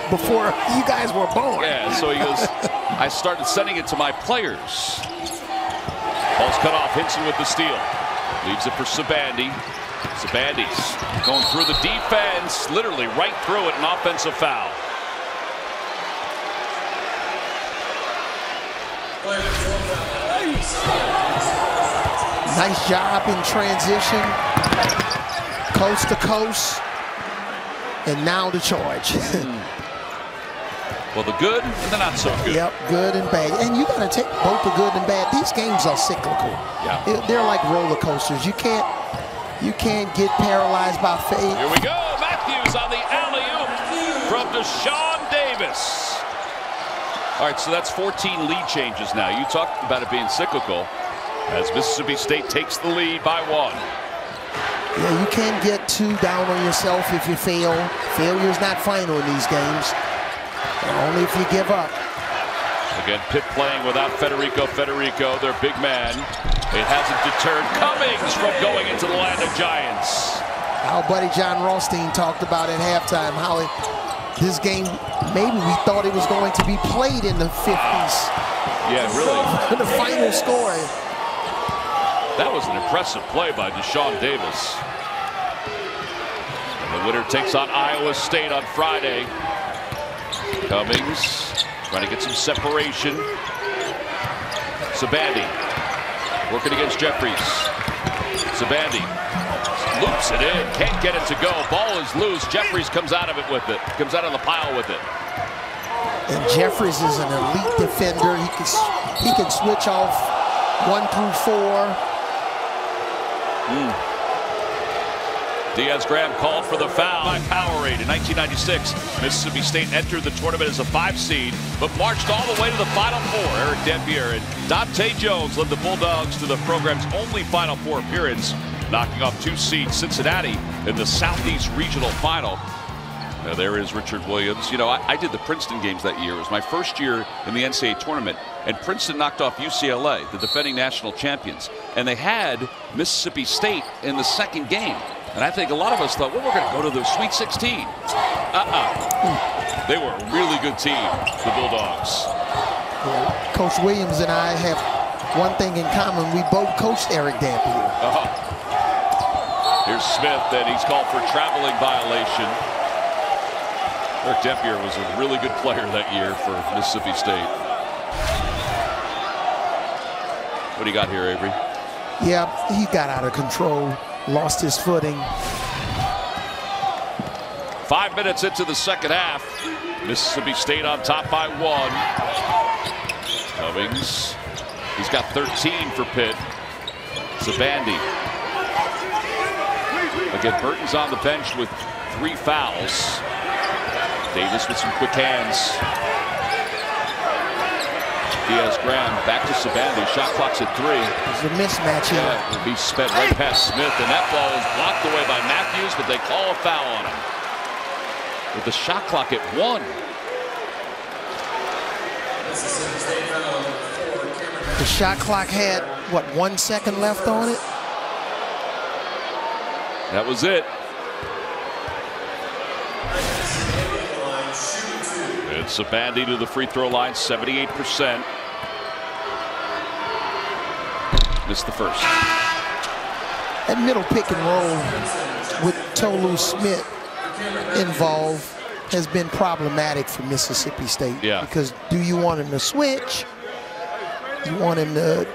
Before you guys were born. Yeah, so he goes, I started sending it to my players. Ball's cut off, Hinson with the steal. Leaves it for Sabandi. Sabandi's going through the defense, literally right through it, an offensive foul. Nice job in transition. Coast to coast. And now the charge. Well, the good and the not so good. Yep, good and bad. And you got to take both the good and bad. These games are cyclical. Yeah. They're like roller coasters. You can't get paralyzed by fate. Here we go. Matthews on the alley-oop from Deshaun Davis. All right, so that's 14 lead changes now. You talked about it being cyclical as Mississippi State takes the lead by 1. Yeah, you can't get too down on yourself if you fail. Failure is not final in these games. Only if you give up. Again, Pitt playing without Federico, their big man. It hasn't deterred Cummings from going into the land of giants. Our buddy John Rothstein talked about at halftime how this game, maybe we thought it was going to be played in the 50s. Yeah, really. The final score. That was an impressive play by Deshaun Davis. And the winner takes on Iowa State on Friday. Cummings trying to get some separation. Sabandi working against Jeffries. Sabandi loops it in, can't get it to go. Ball is loose. Jeffries comes out of it with it. Comes out of the pile with it. And Jeffries is an elite defender. He can switch off 1 through 4. Diaz-Graham called for the foul by Powerade in 1996. Mississippi State entered the tournament as a 5 seed, but marched all the way to the Final Four. Eric Dampier and Dante Jones led the Bulldogs to the program's only Final Four appearance, knocking off 2-seed Cincinnati in the Southeast Regional Final. Now there is Richard Williams. You know, I did the Princeton games that year. It was my first year in the NCAA tournament, and Princeton knocked off UCLA, the defending national champions, and they had Mississippi State in the second game. And I think a lot of us thought, well, we're going to go to the Sweet 16. They were a really good team, the Bulldogs. Yeah, Coach Williams and I have one thing in common. We both coached Eric Dampier. Here's Smith, and he's called for traveling violation. Eric Dampier was a really good player that year for Mississippi State. What do you got here, Avery? Yeah, he got out of control, lost his footing. 5 minutes into the second half. Mississippi State on top by 1. Cummings. He's got 13 for Pitt. Zabandi. Again, Burton's on the bench with 3 fouls. Davis with some quick hands. Diaz-Graham back to Sabandi. Shot clock's at 3. There's a mismatch here. Yeah, it'll be sped right past Smith, and that ball is blocked away by Matthews, but they call a foul on him. With the shot clock at 1. The shot clock had, what, 1 second left on it? That was it. It's Zabandi to the free throw line, 78%. Missed the first. That middle pick and roll with Tolu Smith involved has been problematic for Mississippi State. Yeah. Because do you want him to switch? You want him to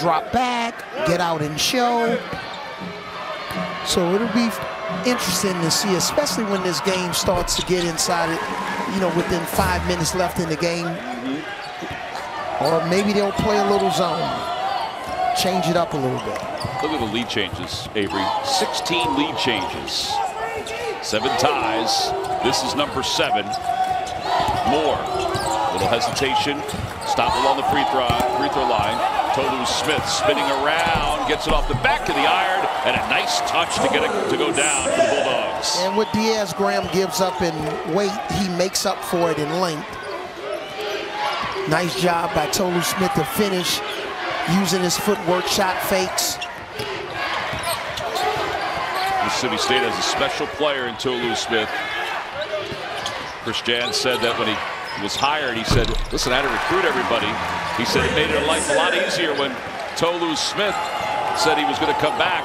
drop back, get out and show. So it'll be interesting to see, especially when this game starts to get inside it, you know, within 5 minutes left in the game. Or maybe they'll play a little zone, change it up a little bit. Look at the lead changes, Avery. 16 lead changes. 7 ties. This is number 7. Moore. A little hesitation. Stop along the free throw line. Tolu Smith spinning around, gets it off the back of the iron, and a nice touch to get it to go down for the Bulldogs. And what Diaz-Graham gives up in weight, he makes up for it in length. Nice job by Tolu Smith to finish, using his footwork, shot fakes. Mississippi State has a special player in Tolu Smith. Chris Jans said that when he was hired, he said, listen, I had to recruit everybody. He said it made their life a lot easier when Tolu Smith said he was going to come back.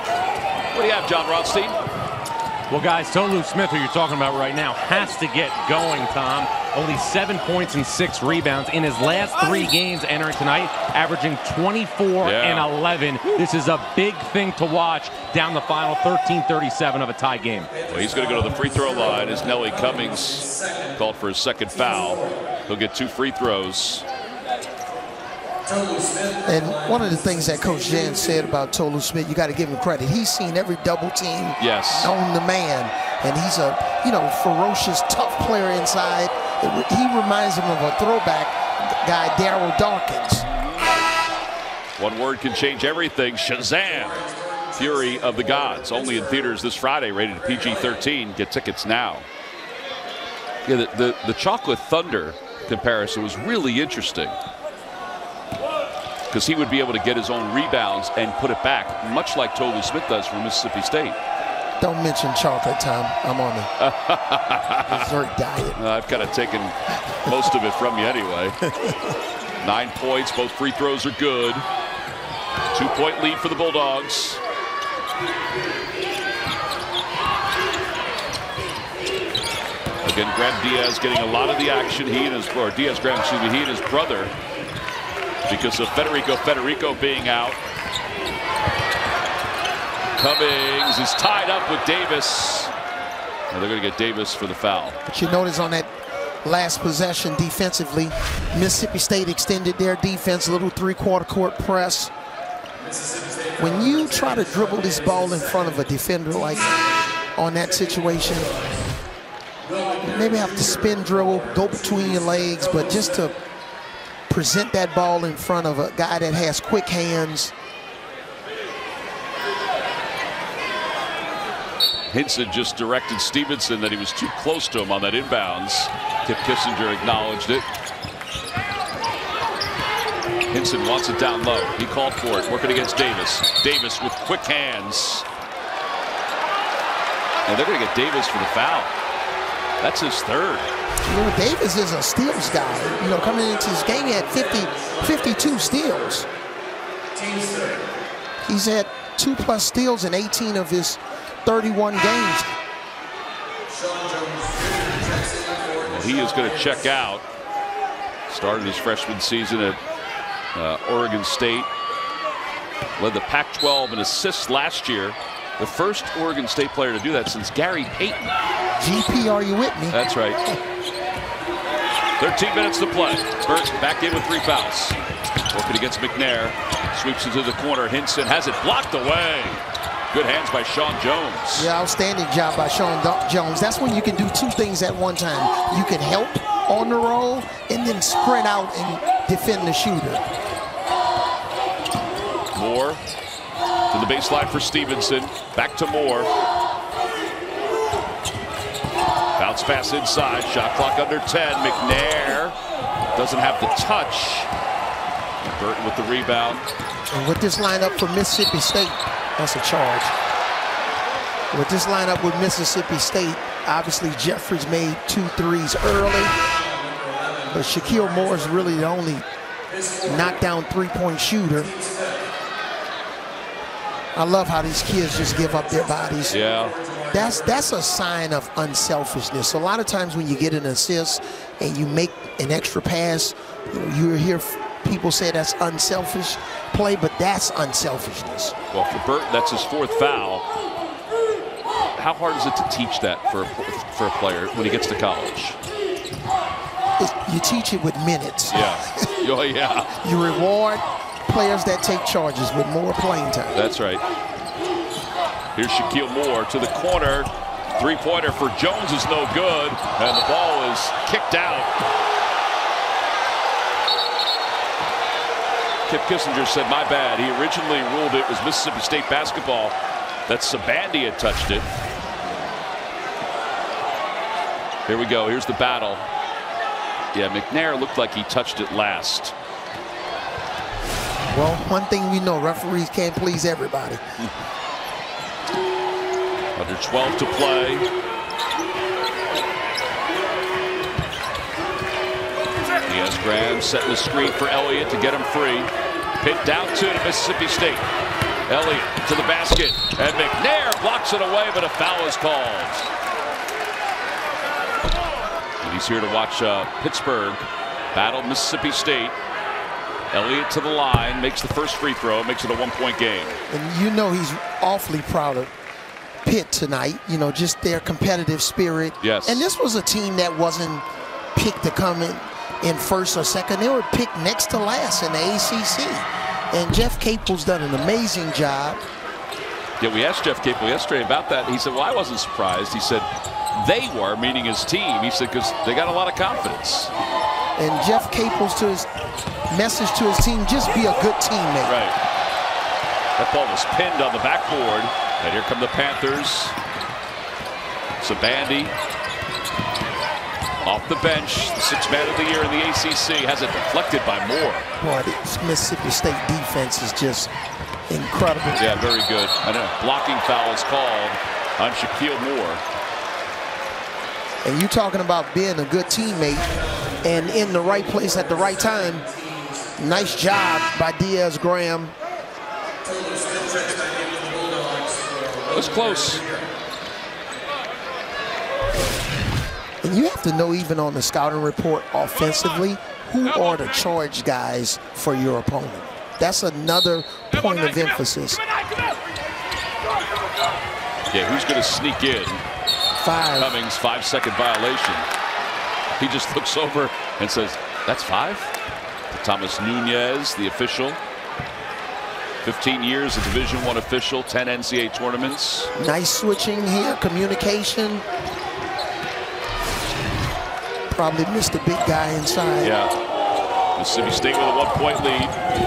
What do you have, John Rothstein? Well, guys, Tolu Smith, who you're talking about right now, has to get going, Tom. Only 7 points and 6 rebounds in his last 3 games entering tonight, averaging 24 and 11. This is a big thing to watch down the final 13-37 of a tie game. Well, he's going to go to the free throw line as Nelly Cummings called for his second foul. He'll get 2 free throws. And one of the things that Coach Jans said about Tolu Smith, you got to give him credit. He's seen every double team on the man, and he's a ferocious, tough player inside. He reminds him of a throwback guy, Daryl Dawkins. One word can change everything. Shazam! Fury of the Gods. Only in theaters this Friday. Rated PG-13. Get tickets now. Yeah, the Chocolate Thunder comparison was really interesting, because he would be able to get his own rebounds and put it back, much like Tolu Smith does for Mississippi State. Don't mention chocolate, Tom. I'm on a dessert diet. I've kind of taken most of it from you anyway. 9 points, both free throws are good. 2-point lead for the Bulldogs. Again, Graham Diaz getting a lot of the action. He and his, or Diaz-Graham, excuse me, he and his brother, because of Federico being out. Cummings is tied up with Davis, and they're going to get Davis for the foul. But you notice on that last possession defensively, Mississippi State extended their defense, a little three-quarter court press. When you try to dribble this ball in front of a defender like on that situation, you maybe have to spin dribble, go between your legs, but just to present that ball in front of a guy that has quick hands. Hinson just directed Stevenson that he was too close to him on that inbounds. Kip Kissinger acknowledged it. Hinson wants it down low. He called for it, working against Davis. Davis with quick hands. And they're going to get Davis for the foul. That's his third. You know, Davis is a steals guy. You know, coming into this game, he had 52 steals. He's had 2+ steals in 18 of his 31 games. Well, he is going to check out. Started his freshman season at Oregon State. Led the Pac-12 in assists last year. The first Oregon State player to do that since Gary Payton. GP, are you with me? That's right. 13 minutes to play. Burt back in with three fouls. Working against McNair. Sweeps into the corner. Hinson has it blocked away. Good hands by Sean Jones. Yeah, outstanding job by Sean Jones. That's when you can do two things at one time. You can help on the roll and then sprint out and defend the shooter. Moore to the baseline for Stevenson. Back to Moore. Bounce pass inside. Shot clock under 10. McNair doesn't have the touch. Burton with the rebound. And with this lineup for Mississippi State, that's a charge. With this lineup with Mississippi State, obviously Jeffries made 2 threes early. But Shaquille Moore is really the only knockdown three-point shooter. I love how these kids just give up their bodies. Yeah. That's a sign of unselfishness. A lot of times when you get an assist and you make an extra pass, you hear people say that's unselfish play, but that's unselfishness. Well, for Burton, that's his 4th foul. How hard is it to teach that for a player when he gets to college? You teach it with minutes. Yeah. Oh, yeah. You reward players that take charges with more playing time. That's right. Here's Shaquille Moore to the corner. Three-pointer for Jones is no good, and the ball is kicked out. Kip Kissinger said, my bad. He originally ruled it was Mississippi State basketball, that Sabandi had touched it. Here we go. Here's the battle. Yeah, McNair looked like he touched it last. Well, one thing we know, referees can't please everybody. Under 12 to play. Diaz-Graham setting the screen for Elliott to get him free. Pitt down 2 to Mississippi State. Elliott to the basket, and McNair blocks it away, but a foul is called. And he's here to watch Pittsburgh battle Mississippi State. Elliott to the line, makes the first free throw, makes it a one-point game. And you know he's awfully proud of Pitt tonight, you know, just their competitive spirit. Yes. And this was a team that wasn't picked to come in first or second. They were picked next to last in the ACC. And Jeff Capel's done an amazing job. Yeah, we asked Jeff Capel yesterday about that. He said, well, I wasn't surprised. He said they were, meaning his team. He said, because they got a lot of confidence. And Jeff Capel's message to his team, just be a good teammate. Right. That ball was pinned on the backboard. And here come the Panthers. Sabandi off the bench, the 6th man of the year in the ACC, has it deflected by Moore. Boy, this Mississippi State defense is just incredible. Yeah, very good. I know. Blocking foul is called on Shaquille Moore. And you talking about being a good teammate and in the right place at the right time. Nice job by Diaz-Graham. It was close. And you have to know, even on the scouting report offensively, who are the charge guys for your opponent. That's another point of emphasis. Yeah, who's going to sneak in? 5. Cummings, 5-second violation. He just looks over and says, that's 5? Thomas Nunez, the official. 15 years a Division I official, 10 NCAA tournaments. Nice switching here, communication. Probably missed the big guy inside. Yeah. Mississippi State with a 1-point lead.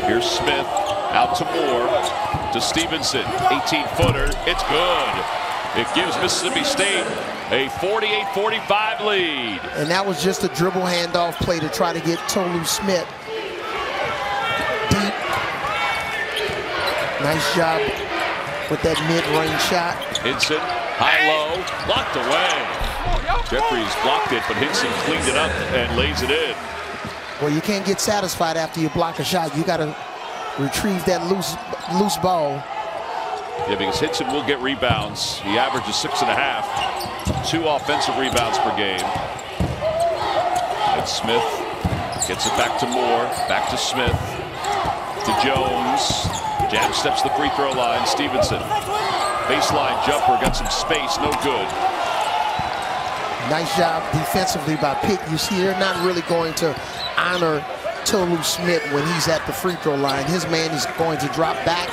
Here's Smith, out to Moore, to Stevenson, 18-footer, it's good. It gives Mississippi State a 48-45 lead. And that was just a dribble handoff play to try to get Tolu Smith. Nice job with that mid-range shot. Hinson, high-low, blocked away. Jeffries blocked it, but Hinson cleaned it up and lays it in. Well, you can't get satisfied after you block a shot. You got to retrieve that loose ball. Yeah, because Hinson will get rebounds. He averages 6.5. 2 offensive rebounds per game. Smith gets it back to Moore, back to Smith, to Jones. Jab steps the free throw line. Stevenson, baseline jumper, got some space, no good. Nice job defensively by Pitt. You see they're not really going to honor Tolu Smith when he's at the free throw line. His man is going to drop back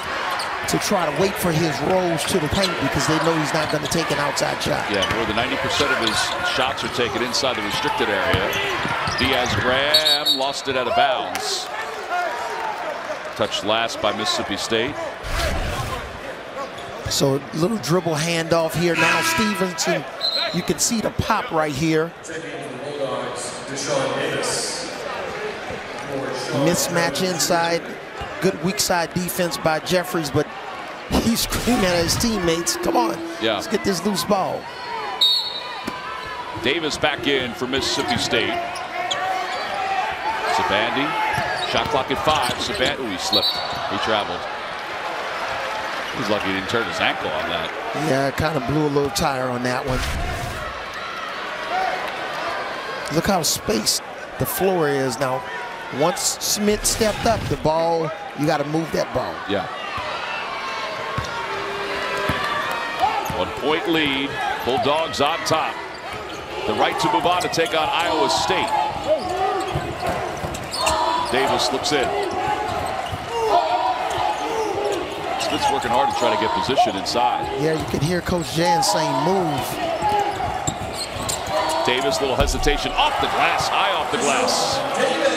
to try to wait for his rolls to the paint because they know he's not going to take an outside shot. Yeah, more than 90% of his shots are taken inside the restricted area. Diaz-Graham lost it out of bounds. Touched last by Mississippi State. So a little dribble handoff here. Now Stevenson, you can see the pop right here. Deshaun Davis. Mismatch inside. Good weak side defense by Jeffries, but he's screaming at his teammates, come on, yeah, let's get this loose ball. Davis back in for Mississippi State. Sabandi, shot clock at 5. Sabandi, ooh, he slipped, he traveled. He's lucky he didn't turn his ankle on that. Yeah, kind of blew a little tire on that one. Look how spaced the floor is now. Once Smith stepped up, the ball, you got to move that ball. Yeah. 1 point lead. Bulldogs on top. The right to move on to take on Iowa State. Davis slips in. Smith's working hard to try to get position inside. Yeah, you can hear Coach Jans saying move. Davis, little hesitation, off the glass, high off the glass.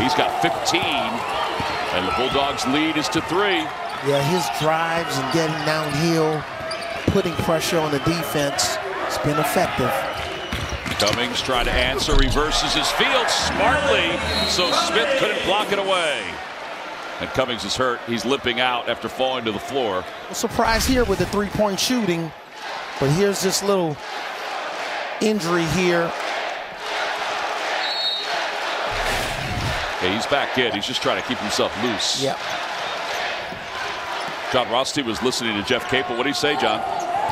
He's got 15, and the Bulldogs' lead is to 3. Yeah, his drives and getting downhill, putting pressure on the defense, it's been effective. Cummings trying to answer, reverses his field smartly, so Smith couldn't block it away. And Cummings is hurt. He's limping out after falling to the floor. A surprise here with the three-point shooting, but here's this little injury here. He's back in. He's just trying to keep himself loose. Yep. John Rothstein was listening to Jeff Capel. What did he say, John?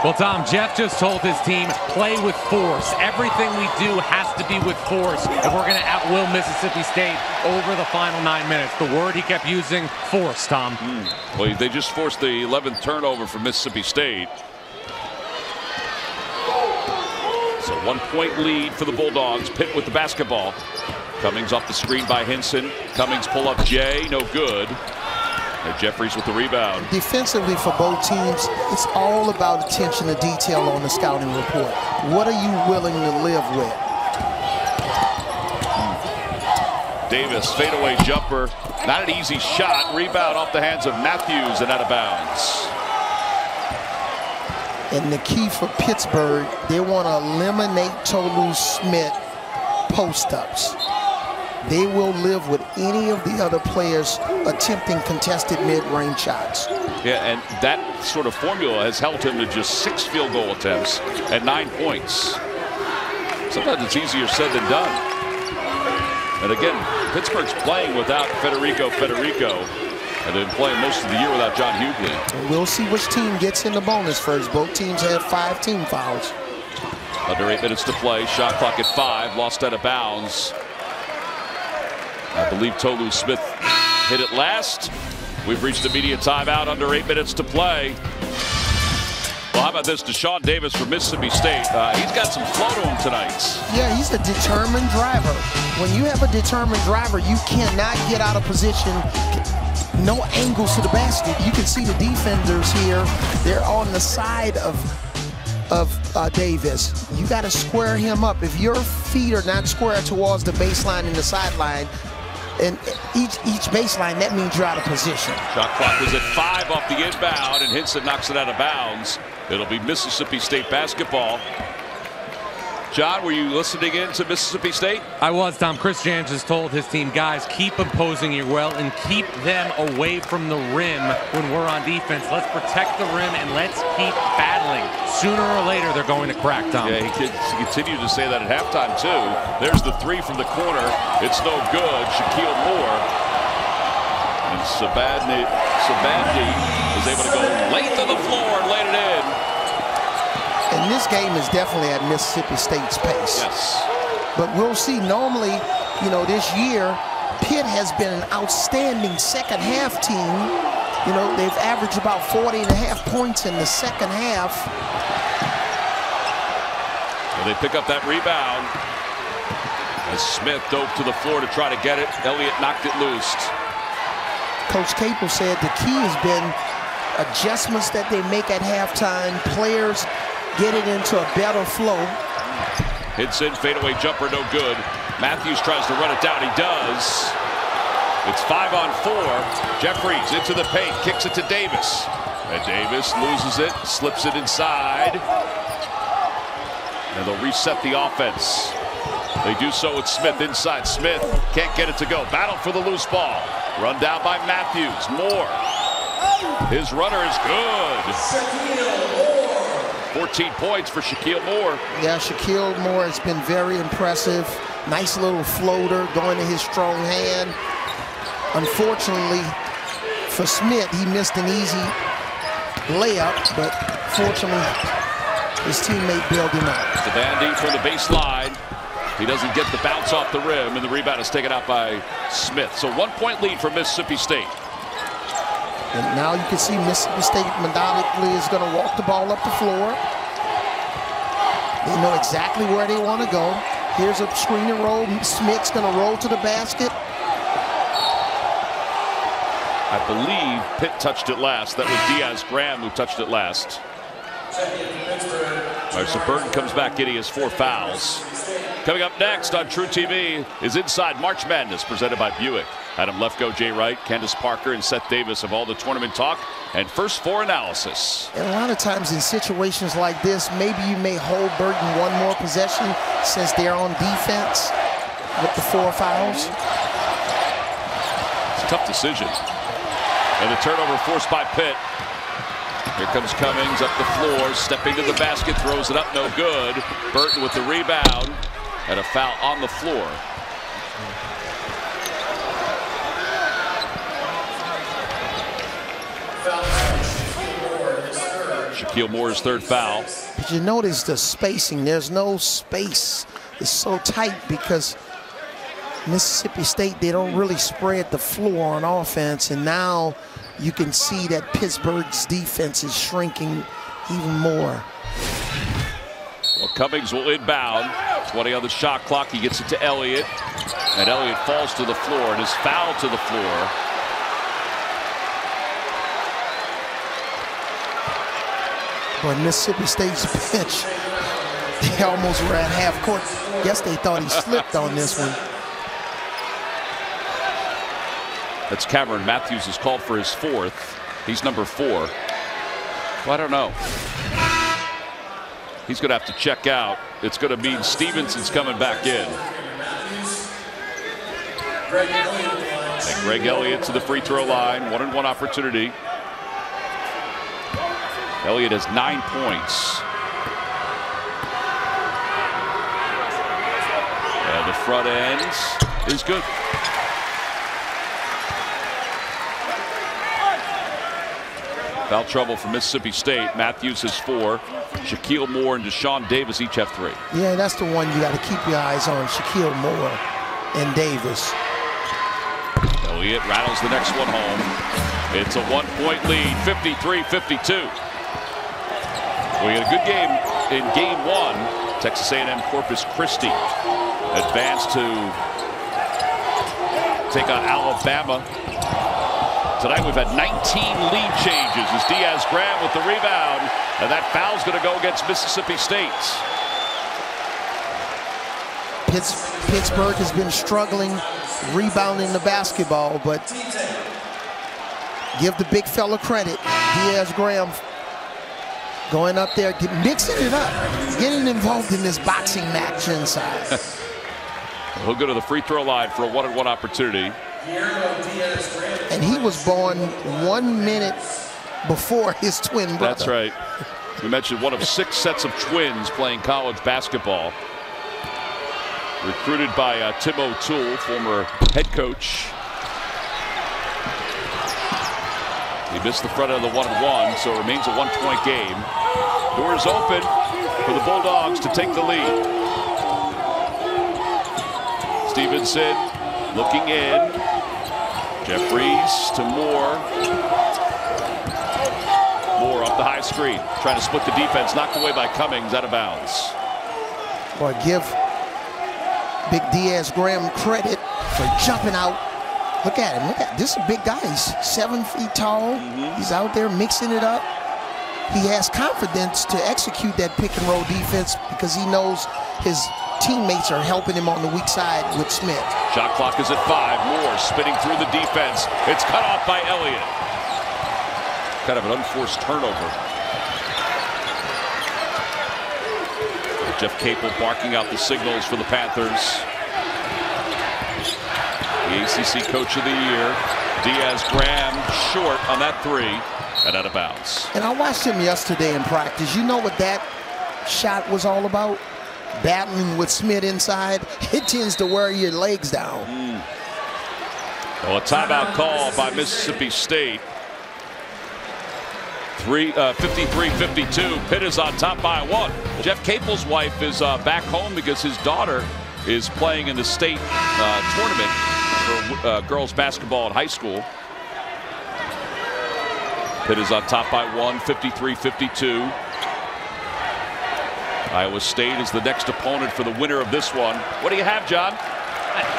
Well, Tom, Jeff just told his team, play with force. Everything we do has to be with force if we're going to outwill Mississippi State over the final 9 minutes. The word he kept using, force, Tom. Well, they just forced the 11th turnover for Mississippi State. So 1 point lead for the Bulldogs. Pitt with the basketball. Cummings off the screen by Hinson. Cummings pull up Jay, no good. And Jeffries with the rebound. Defensively for both teams, it's all about attention to detail on the scouting report. What are you willing to live with? Davis, fadeaway jumper. Not an easy shot. Rebound off the hands of Matthews and out of bounds. And the key for Pittsburgh, they want to eliminate Tolu Smith post-ups. They will live with any of the other players attempting contested mid-range shots. Yeah, and that sort of formula has helped him to just 6 field goal attempts and 9 points. Sometimes it's easier said than done. And again, Pittsburgh's playing without Federico, and then playing most of the year without John Hugley. And we'll see which team gets in the bonus first. Both teams have 5 team fouls. Under 8 minutes to play. Shot clock at 5. Lost out of bounds. I believe Tolu Smith hit it last. We've reached a media timeout. Under 8 minutes to play. Well, how about this? Deshaun Davis from Mississippi State. He's got some flow to him tonight. Yeah, he's a determined driver. When you have a determined driver, you cannot get out of position. No angles to the basket. You can see the defenders here. They're on the side of Davis. You got to square him up. If your feet are not square towards the baseline and the sideline, and each baseline, that means you're out of position. Shot clock is at 5 off the inbound, and Hinson knocks it out of bounds. It'll be Mississippi State basketball. John, were you listening in to Mississippi State? I was, Tom. Chris Jans has told his team, guys, keep imposing your will and keep them away from the rim when we're on defense. Let's protect the rim and let's keep battling. Sooner or later, they're going to crack, Tom. Yeah, he continued to say that at halftime, too. There's the 3 from the corner. It's no good. Shaquille Moore. And Sabandi was able to go length of the floor and laid it in. And this game is definitely at Mississippi State's pace. Yes. But we'll see. Normally, you know, this year, Pitt has been an outstanding second half team. You know, they've averaged about 40.5 points in the second half. Well, they pick up that rebound as Smith dove to the floor to try to get it. Elliott knocked it loose. Coach Capel said the key has been adjustments that they make at halftime. Players get it into a better flow. Hinson, fadeaway jumper, no good. Matthews tries to run it down. He does. It's 5-on-4. Jeffries into the paint, kicks it to Davis. And Davis loses it, slips it inside. And they'll reset the offense. They do so with Smith inside. Smith can't get it to go. Battle for the loose ball. Run down by Matthews. Moore. His runner is good. 14 points for Shaquille Moore. Yeah, Shaquille Moore has been very impressive. Nice little floater going to his strong hand. Unfortunately for Smith, he missed an easy layup, but fortunately his teammate bailed him out. The Bandy from the baseline. He doesn't get the bounce off the rim, and the rebound is taken out by Smith. So 1-point lead for Mississippi State. And now you can see Mississippi State methodically is going to walk the ball up the floor. They know exactly where they want to go. Here's a screen and roll. Smith's going to roll to the basket. I believe Pitt touched it last. That was Diaz-Graham who touched it last. All right, so Burton comes back in. He has 4 fouls. Coming up next on True TV is Inside March Madness, presented by Buick. Adam Lefkoe, Jay Wright, Candace Parker, and Seth Davis of all the tournament talk and First Four analysis. And a lot of times in situations like this, maybe you may hold Burton one more possession since they're on defense with the 4 fouls. It's a tough decision. And the turnover forced by Pitt. Here comes Cummings up the floor, stepping to the basket, throws it up, no good. Burton with the rebound and a foul on the floor. Shaquille Moore's 3rd foul. But you notice the spacing. There's no space. It's so tight because Mississippi State, they don't really spread the floor on offense. And now you can see that Pittsburgh's defense is shrinking even more. Well, Cummings will inbound. 20 on the shot clock. He gets it to Elliott. And Elliott falls to the floor and is fouled to the floor. But Mississippi State's bench, they almost ran half court. Guess they thought he slipped on this one. That's Cameron Matthews is called for his 4th. He's number 4. Well, I don't know. He's going to have to check out. It's going to mean Stevenson's coming back in. And Greg Elliott to the free throw line. 1-and-1 opportunity. Elliott has 9 points. And the front end is good. Foul trouble for Mississippi State. Matthews has 4. Shaquille Moore and Deshaun Davis each have 3. Yeah, that's the one you got to keep your eyes on. Shaquille Moore and Davis. Elliott rattles the next one home. It's a 1-point lead, 53-52. We had a good game in game 1. Texas A&M Corpus Christi advanced to take on Alabama. Tonight we've had 19 lead changes as Diaz-Graham with the rebound. And that foul's going to go against Mississippi State. Pittsburgh has been struggling rebounding the basketball, but give the big fella credit. Diaz-Graham going up there, mixing it up, getting involved in this boxing match inside. He'll go to the free throw line for a 1-and-1 opportunity. And he was born 1 minute before his twin brother. That's right. We mentioned one of 6 sets of twins playing college basketball. Recruited by Tim O'Toole, former head coach. He missed the front end of the 1-and-1, so it remains a 1-point game. Doors open for the Bulldogs to take the lead. Stevenson looking in. Jeffries to Moore. Moore up the high screen, trying to split the defense. Knocked away by Cummings, out of bounds. Boy, give Big Diaz-Graham credit for jumping out. Look at him. Look at this is a big guy. He's 7 feet tall. He's out there mixing it up. He has confidence to execute that pick and roll defense because he knows his teammates are helping him on the weak side with Smith. Shot clock is at 5. Moore spinning through the defense. It's cut off by Elliott. Kind of an unforced turnover. Jeff Capel barking out the signals for the Panthers. The ACC Coach of the Year. Diaz-Graham short on that three and out of bounds. And I watched him yesterday in practice. You know what that shot was all about? Battling with Smith inside. It tends to wear your legs down. Well, a timeout call by Mississippi State. 53-52. Pitt is on top by 1. Jeff Capel's wife is back home because his daughter is playing in the state tournament for girls basketball in high school. Pitt is on top by 1, 53-52. Iowa State is the next opponent for the winner of this one. What do you have, John?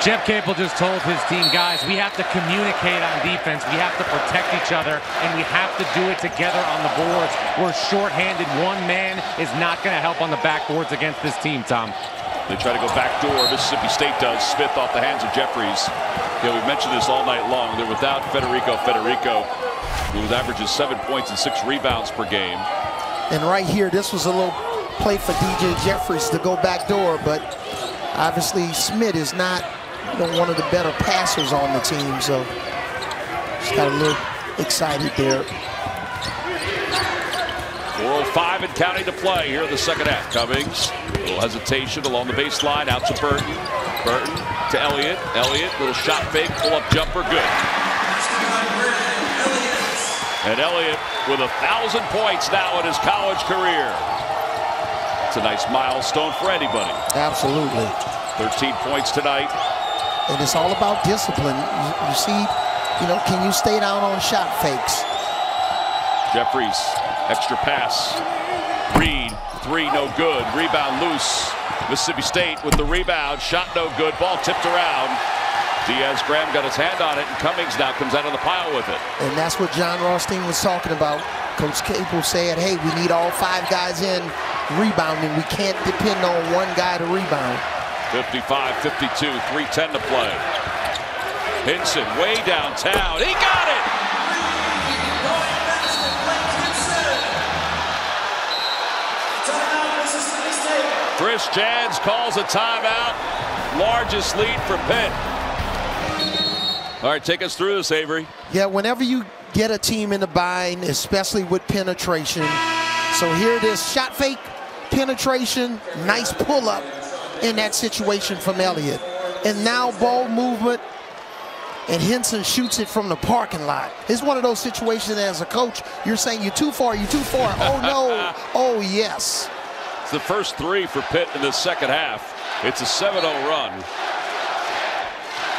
Jeff Capel just told his team, guys, we have to communicate on defense. We have to protect each other, and we have to do it together on the boards. We're shorthanded. One man is not going to help on the backboards against this team, Tom. They try to go backdoor. Mississippi State does. Smith off the hands of Jeffries. Yeah, we've mentioned this all night long. They're without Federico, who averages 7 points and 6 rebounds per game. And right here, this was a little play for DJ Jeffries to go backdoor, but obviously Smith is not one of the better passers on the team, so just got a little excited there. 4:05 and counting to play here in the second half. Cummings, a little hesitation along the baseline, out to Burton. Burton to Elliott. Elliott, little shot fake, pull-up jumper, good. And Elliott with 1,000 points now in his college career. It's a nice milestone for anybody. Absolutely. 13 points tonight. And it's all about discipline. You see, can you stay down on shot fakes? Jeffries, extra pass. Reed, three, no good. Rebound loose. Mississippi State with the rebound. Shot no good. Ball tipped around. Diaz-Graham got his hand on it, and Cummings now comes out of the pile with it. And that's what John Rothstein was talking about. Coach Capel said, hey, we need all 5 guys in rebounding. We can't depend on one guy to rebound. 55-52, 3:10 to play. Hinson way downtown. He got it! Chris Jans calls a timeout. Largest lead for Pitt. All right, take us through this, Avery. Yeah, whenever you get a team in the bind, especially with penetration. So here it is, shot fake. Penetration, nice pull-up in that situation from Elliott. And now ball movement, and Hinson shoots it from the parking lot. It's one of those situations as a coach, you're saying you're too far. Oh, no. Oh, yes. It's the first three for Pitt in the second half. It's a 7-0 run.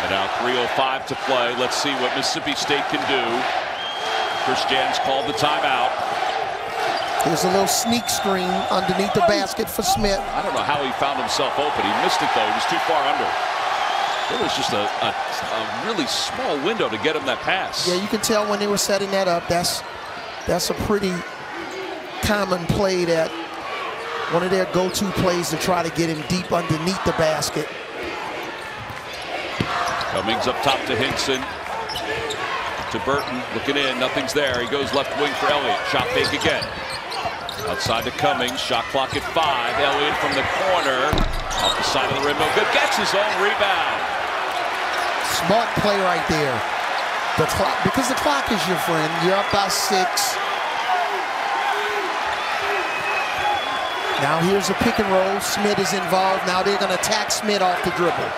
And now 3:05 to play. Let's see what Mississippi State can do. Chris Jans called the timeout. There's a little sneak screen underneath the basket for Smith. I don't know how he found himself open. He missed it, though. He was too far under. It was just a really small window to get him that pass. Yeah, you can tell when they were setting that up. That's a pretty common play, that one of their go-to plays to try to get him deep underneath the basket. Cummings up top to Hinson. To Burton, looking in, nothing's there. He goes left wing for Elliott. Shot fake again. Outside to Cummings, shot clock at 5. Elliott from the corner, off the side of the rim, no good. Gets his own rebound. Smart play right there. The clock, because the clock is your friend. You're up by 6. Now here's a pick and roll. Smith is involved. Now they're going to attack Smith off the dribble.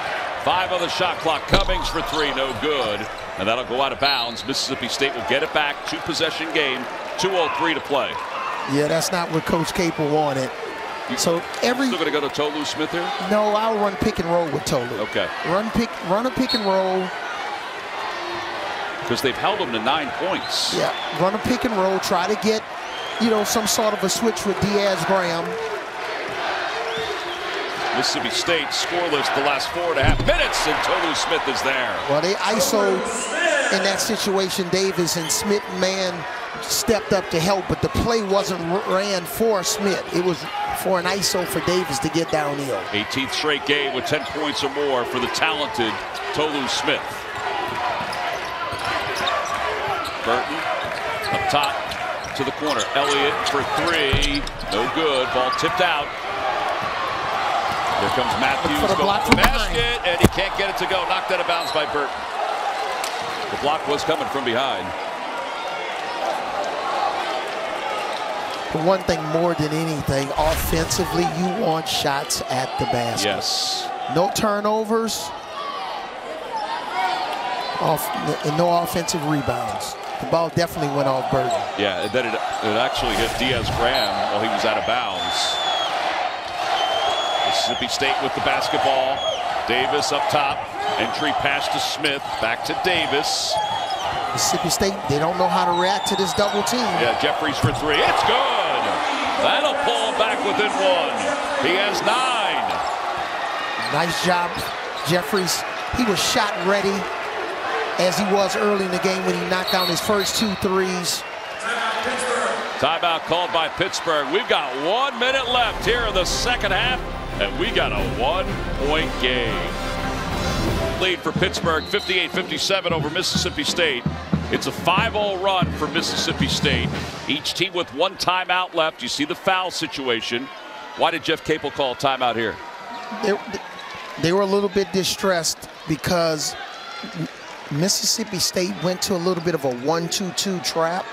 5 on the shot clock. Cummings for 3, no good. And that'll go out of bounds. Mississippi State will get it back. 2-possession game. 2:03 to play. Yeah, that's not what Coach Capel wanted. So every. Still going to go to Tolu Smith here? No, I'll run pick and roll with Tolu. Okay. Run a pick and roll. Because they've held him to 9 points. Yeah, run a pick and roll. Try to get, you know, some sort of a switch with Diaz-Graham. Mississippi State scoreless the last 4.5 minutes, and Tolu Smith is there. Well, they ISO in that situation, Davis, and Smith man stepped up to help, but the play wasn't ran for Smith. It was for an ISO for Davis to get downhill. 18th straight game with 10 points or more for the talented Tolu Smith. Burton up top to the corner. Elliott for three. No good. Ball tipped out. Here comes Matthews for the block from basket, and he can't get it to go. Knocked out of bounds by Burton. The block was coming from behind. For one thing, more than anything, offensively, you want shots at the basket. Yes. No turnovers. And no offensive rebounds. The ball definitely went off Burton. Yeah, and then it actually hit Diaz-Graham while he was out of bounds. Mississippi State with the basketball. Davis up top. Entry pass to Smith. Back to Davis. Mississippi State, they don't know how to react to this double team. Yeah, Jeffries for three. It's good. That'll pull back within one. He has 9. Nice job, Jeffries. He was shot ready as he was early in the game when he knocked down his first 2 threes. Timeout called by Pittsburgh. We've got 1 minute left here in the second half. And we got a 1-point game. Lead for Pittsburgh, 58-57 over Mississippi State. It's a 5-0 run for Mississippi State. Each team with 1 timeout left. You see the foul situation. Why did Jeff Capel call a timeout here? They were a little bit distressed because Mississippi State went to a little bit of a 1-2-2 trap.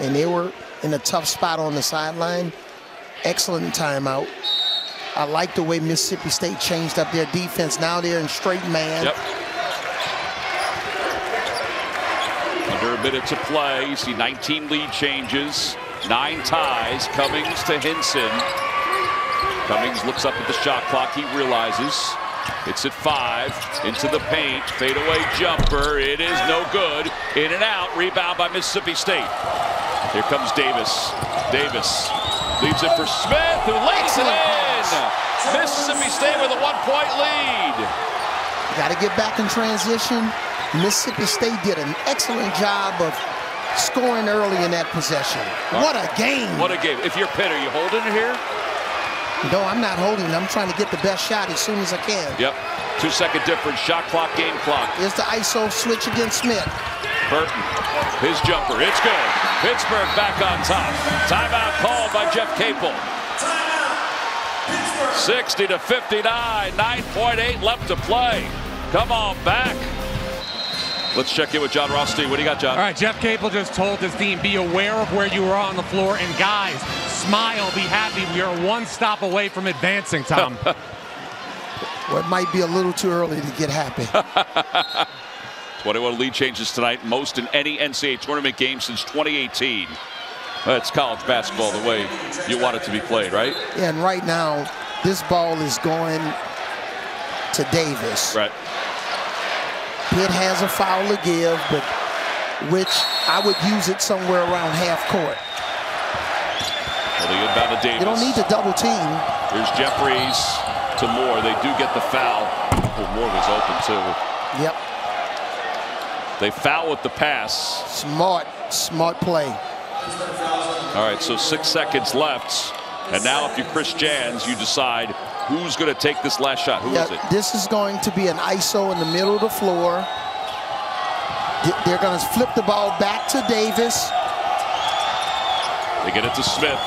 And they were in a tough spot on the sideline. Excellent timeout. I like the way Mississippi State changed up their defense. Now they're in straight man. Yep. Under a minute to play. You see 19 lead changes, 9 ties. Cummings to Hinson. Cummings looks up at the shot clock. He realizes it's at 5. Into the paint. Fadeaway jumper. It is no good. In and out. Rebound by Mississippi State. Here comes Davis. Davis leaves it for Smith, who lays it in. Mississippi State with a 1-point lead. Got to get back in transition. Mississippi State did an excellent job of scoring early in that possession. What a game. What a game. If you're Pitt, are you holding it here? No, I'm not holding it. I'm trying to get the best shot as soon as I can. Yep. 2-second difference. Shot clock, game clock. Here's the ISO switch against Smith. Burton, his jumper. It's good. Pittsburgh back on top. Timeout called by Jeff Capel. 60-59, 9.8 left to play. Come on back. Let's check in with John Rothstein. What do you got, John? All right, Jeff Capel just told his team, be aware of where you are on the floor, and guys, smile, be happy. We are 1 stop away from advancing, Tom. Well, it might be a little too early to get happy. 21 lead changes tonight, most in any NCAA tournament game since 2018. It's college basketball the way you want it to be played, right? Yeah, and right now, this ball is going to Davis. Right. Pitt has a foul to give, but which I would use it somewhere around half court. Well, they inbound to Davis. You don't need to double team. Here's Jeffries to Moore. They do get the foul. Well, Moore was open, too. Yep. They foul with the pass. Smart play. All right, so 6 seconds left. And now if you're Chris Jans, you decide who's going to take this last shot. Who is it? This is going to be an ISO in the middle of the floor. They're going to flip the ball back to Davis. They get it to Smith.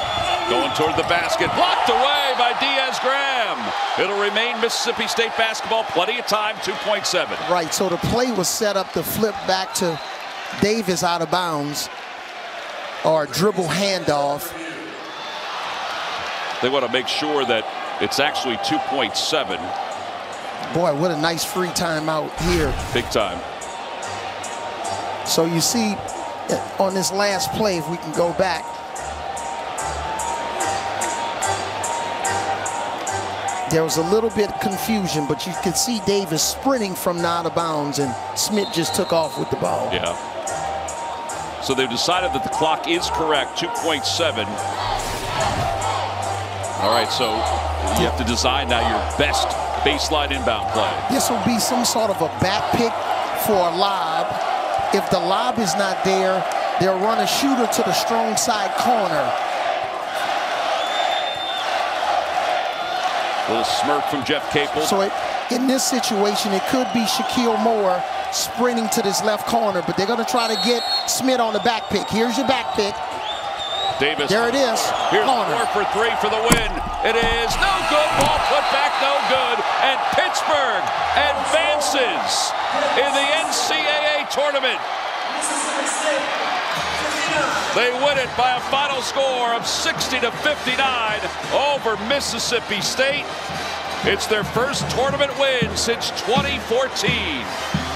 Going toward the basket. Blocked away by Diaz-Graham. It'll remain Mississippi State basketball. Plenty of time, 2.7. Right, so the play was set up to flip back to Davis out of bounds. Or dribble handoff. They want to make sure that it's actually 2.7. Boy, what a nice free timeout here. Big time. So you see on this last play, if we can go back. there was a little bit of confusion, but you could see Davis sprinting from out of bounds, and Smith just took off with the ball. Yeah. So they've decided that the clock is correct, 2.7. All right, so you have to design now your best baseline inbound play. This will be some sort of a back pick for a lob. If the lob is not there, they'll run a shooter to the strong side corner. Little smirk from Jeff Capel. So in this situation, it could be Shaquille Moore sprinting to this left corner, but they're going to try to get Smith on the back pick. Here's your back pick. Davis. There it is. Here's Moore for three for the win. It is no good. Ball put back, no good. And Pittsburgh advances in the NCAA tournament. They win it by a final score of 60-59 over Mississippi State. It's their first tournament win since 2014.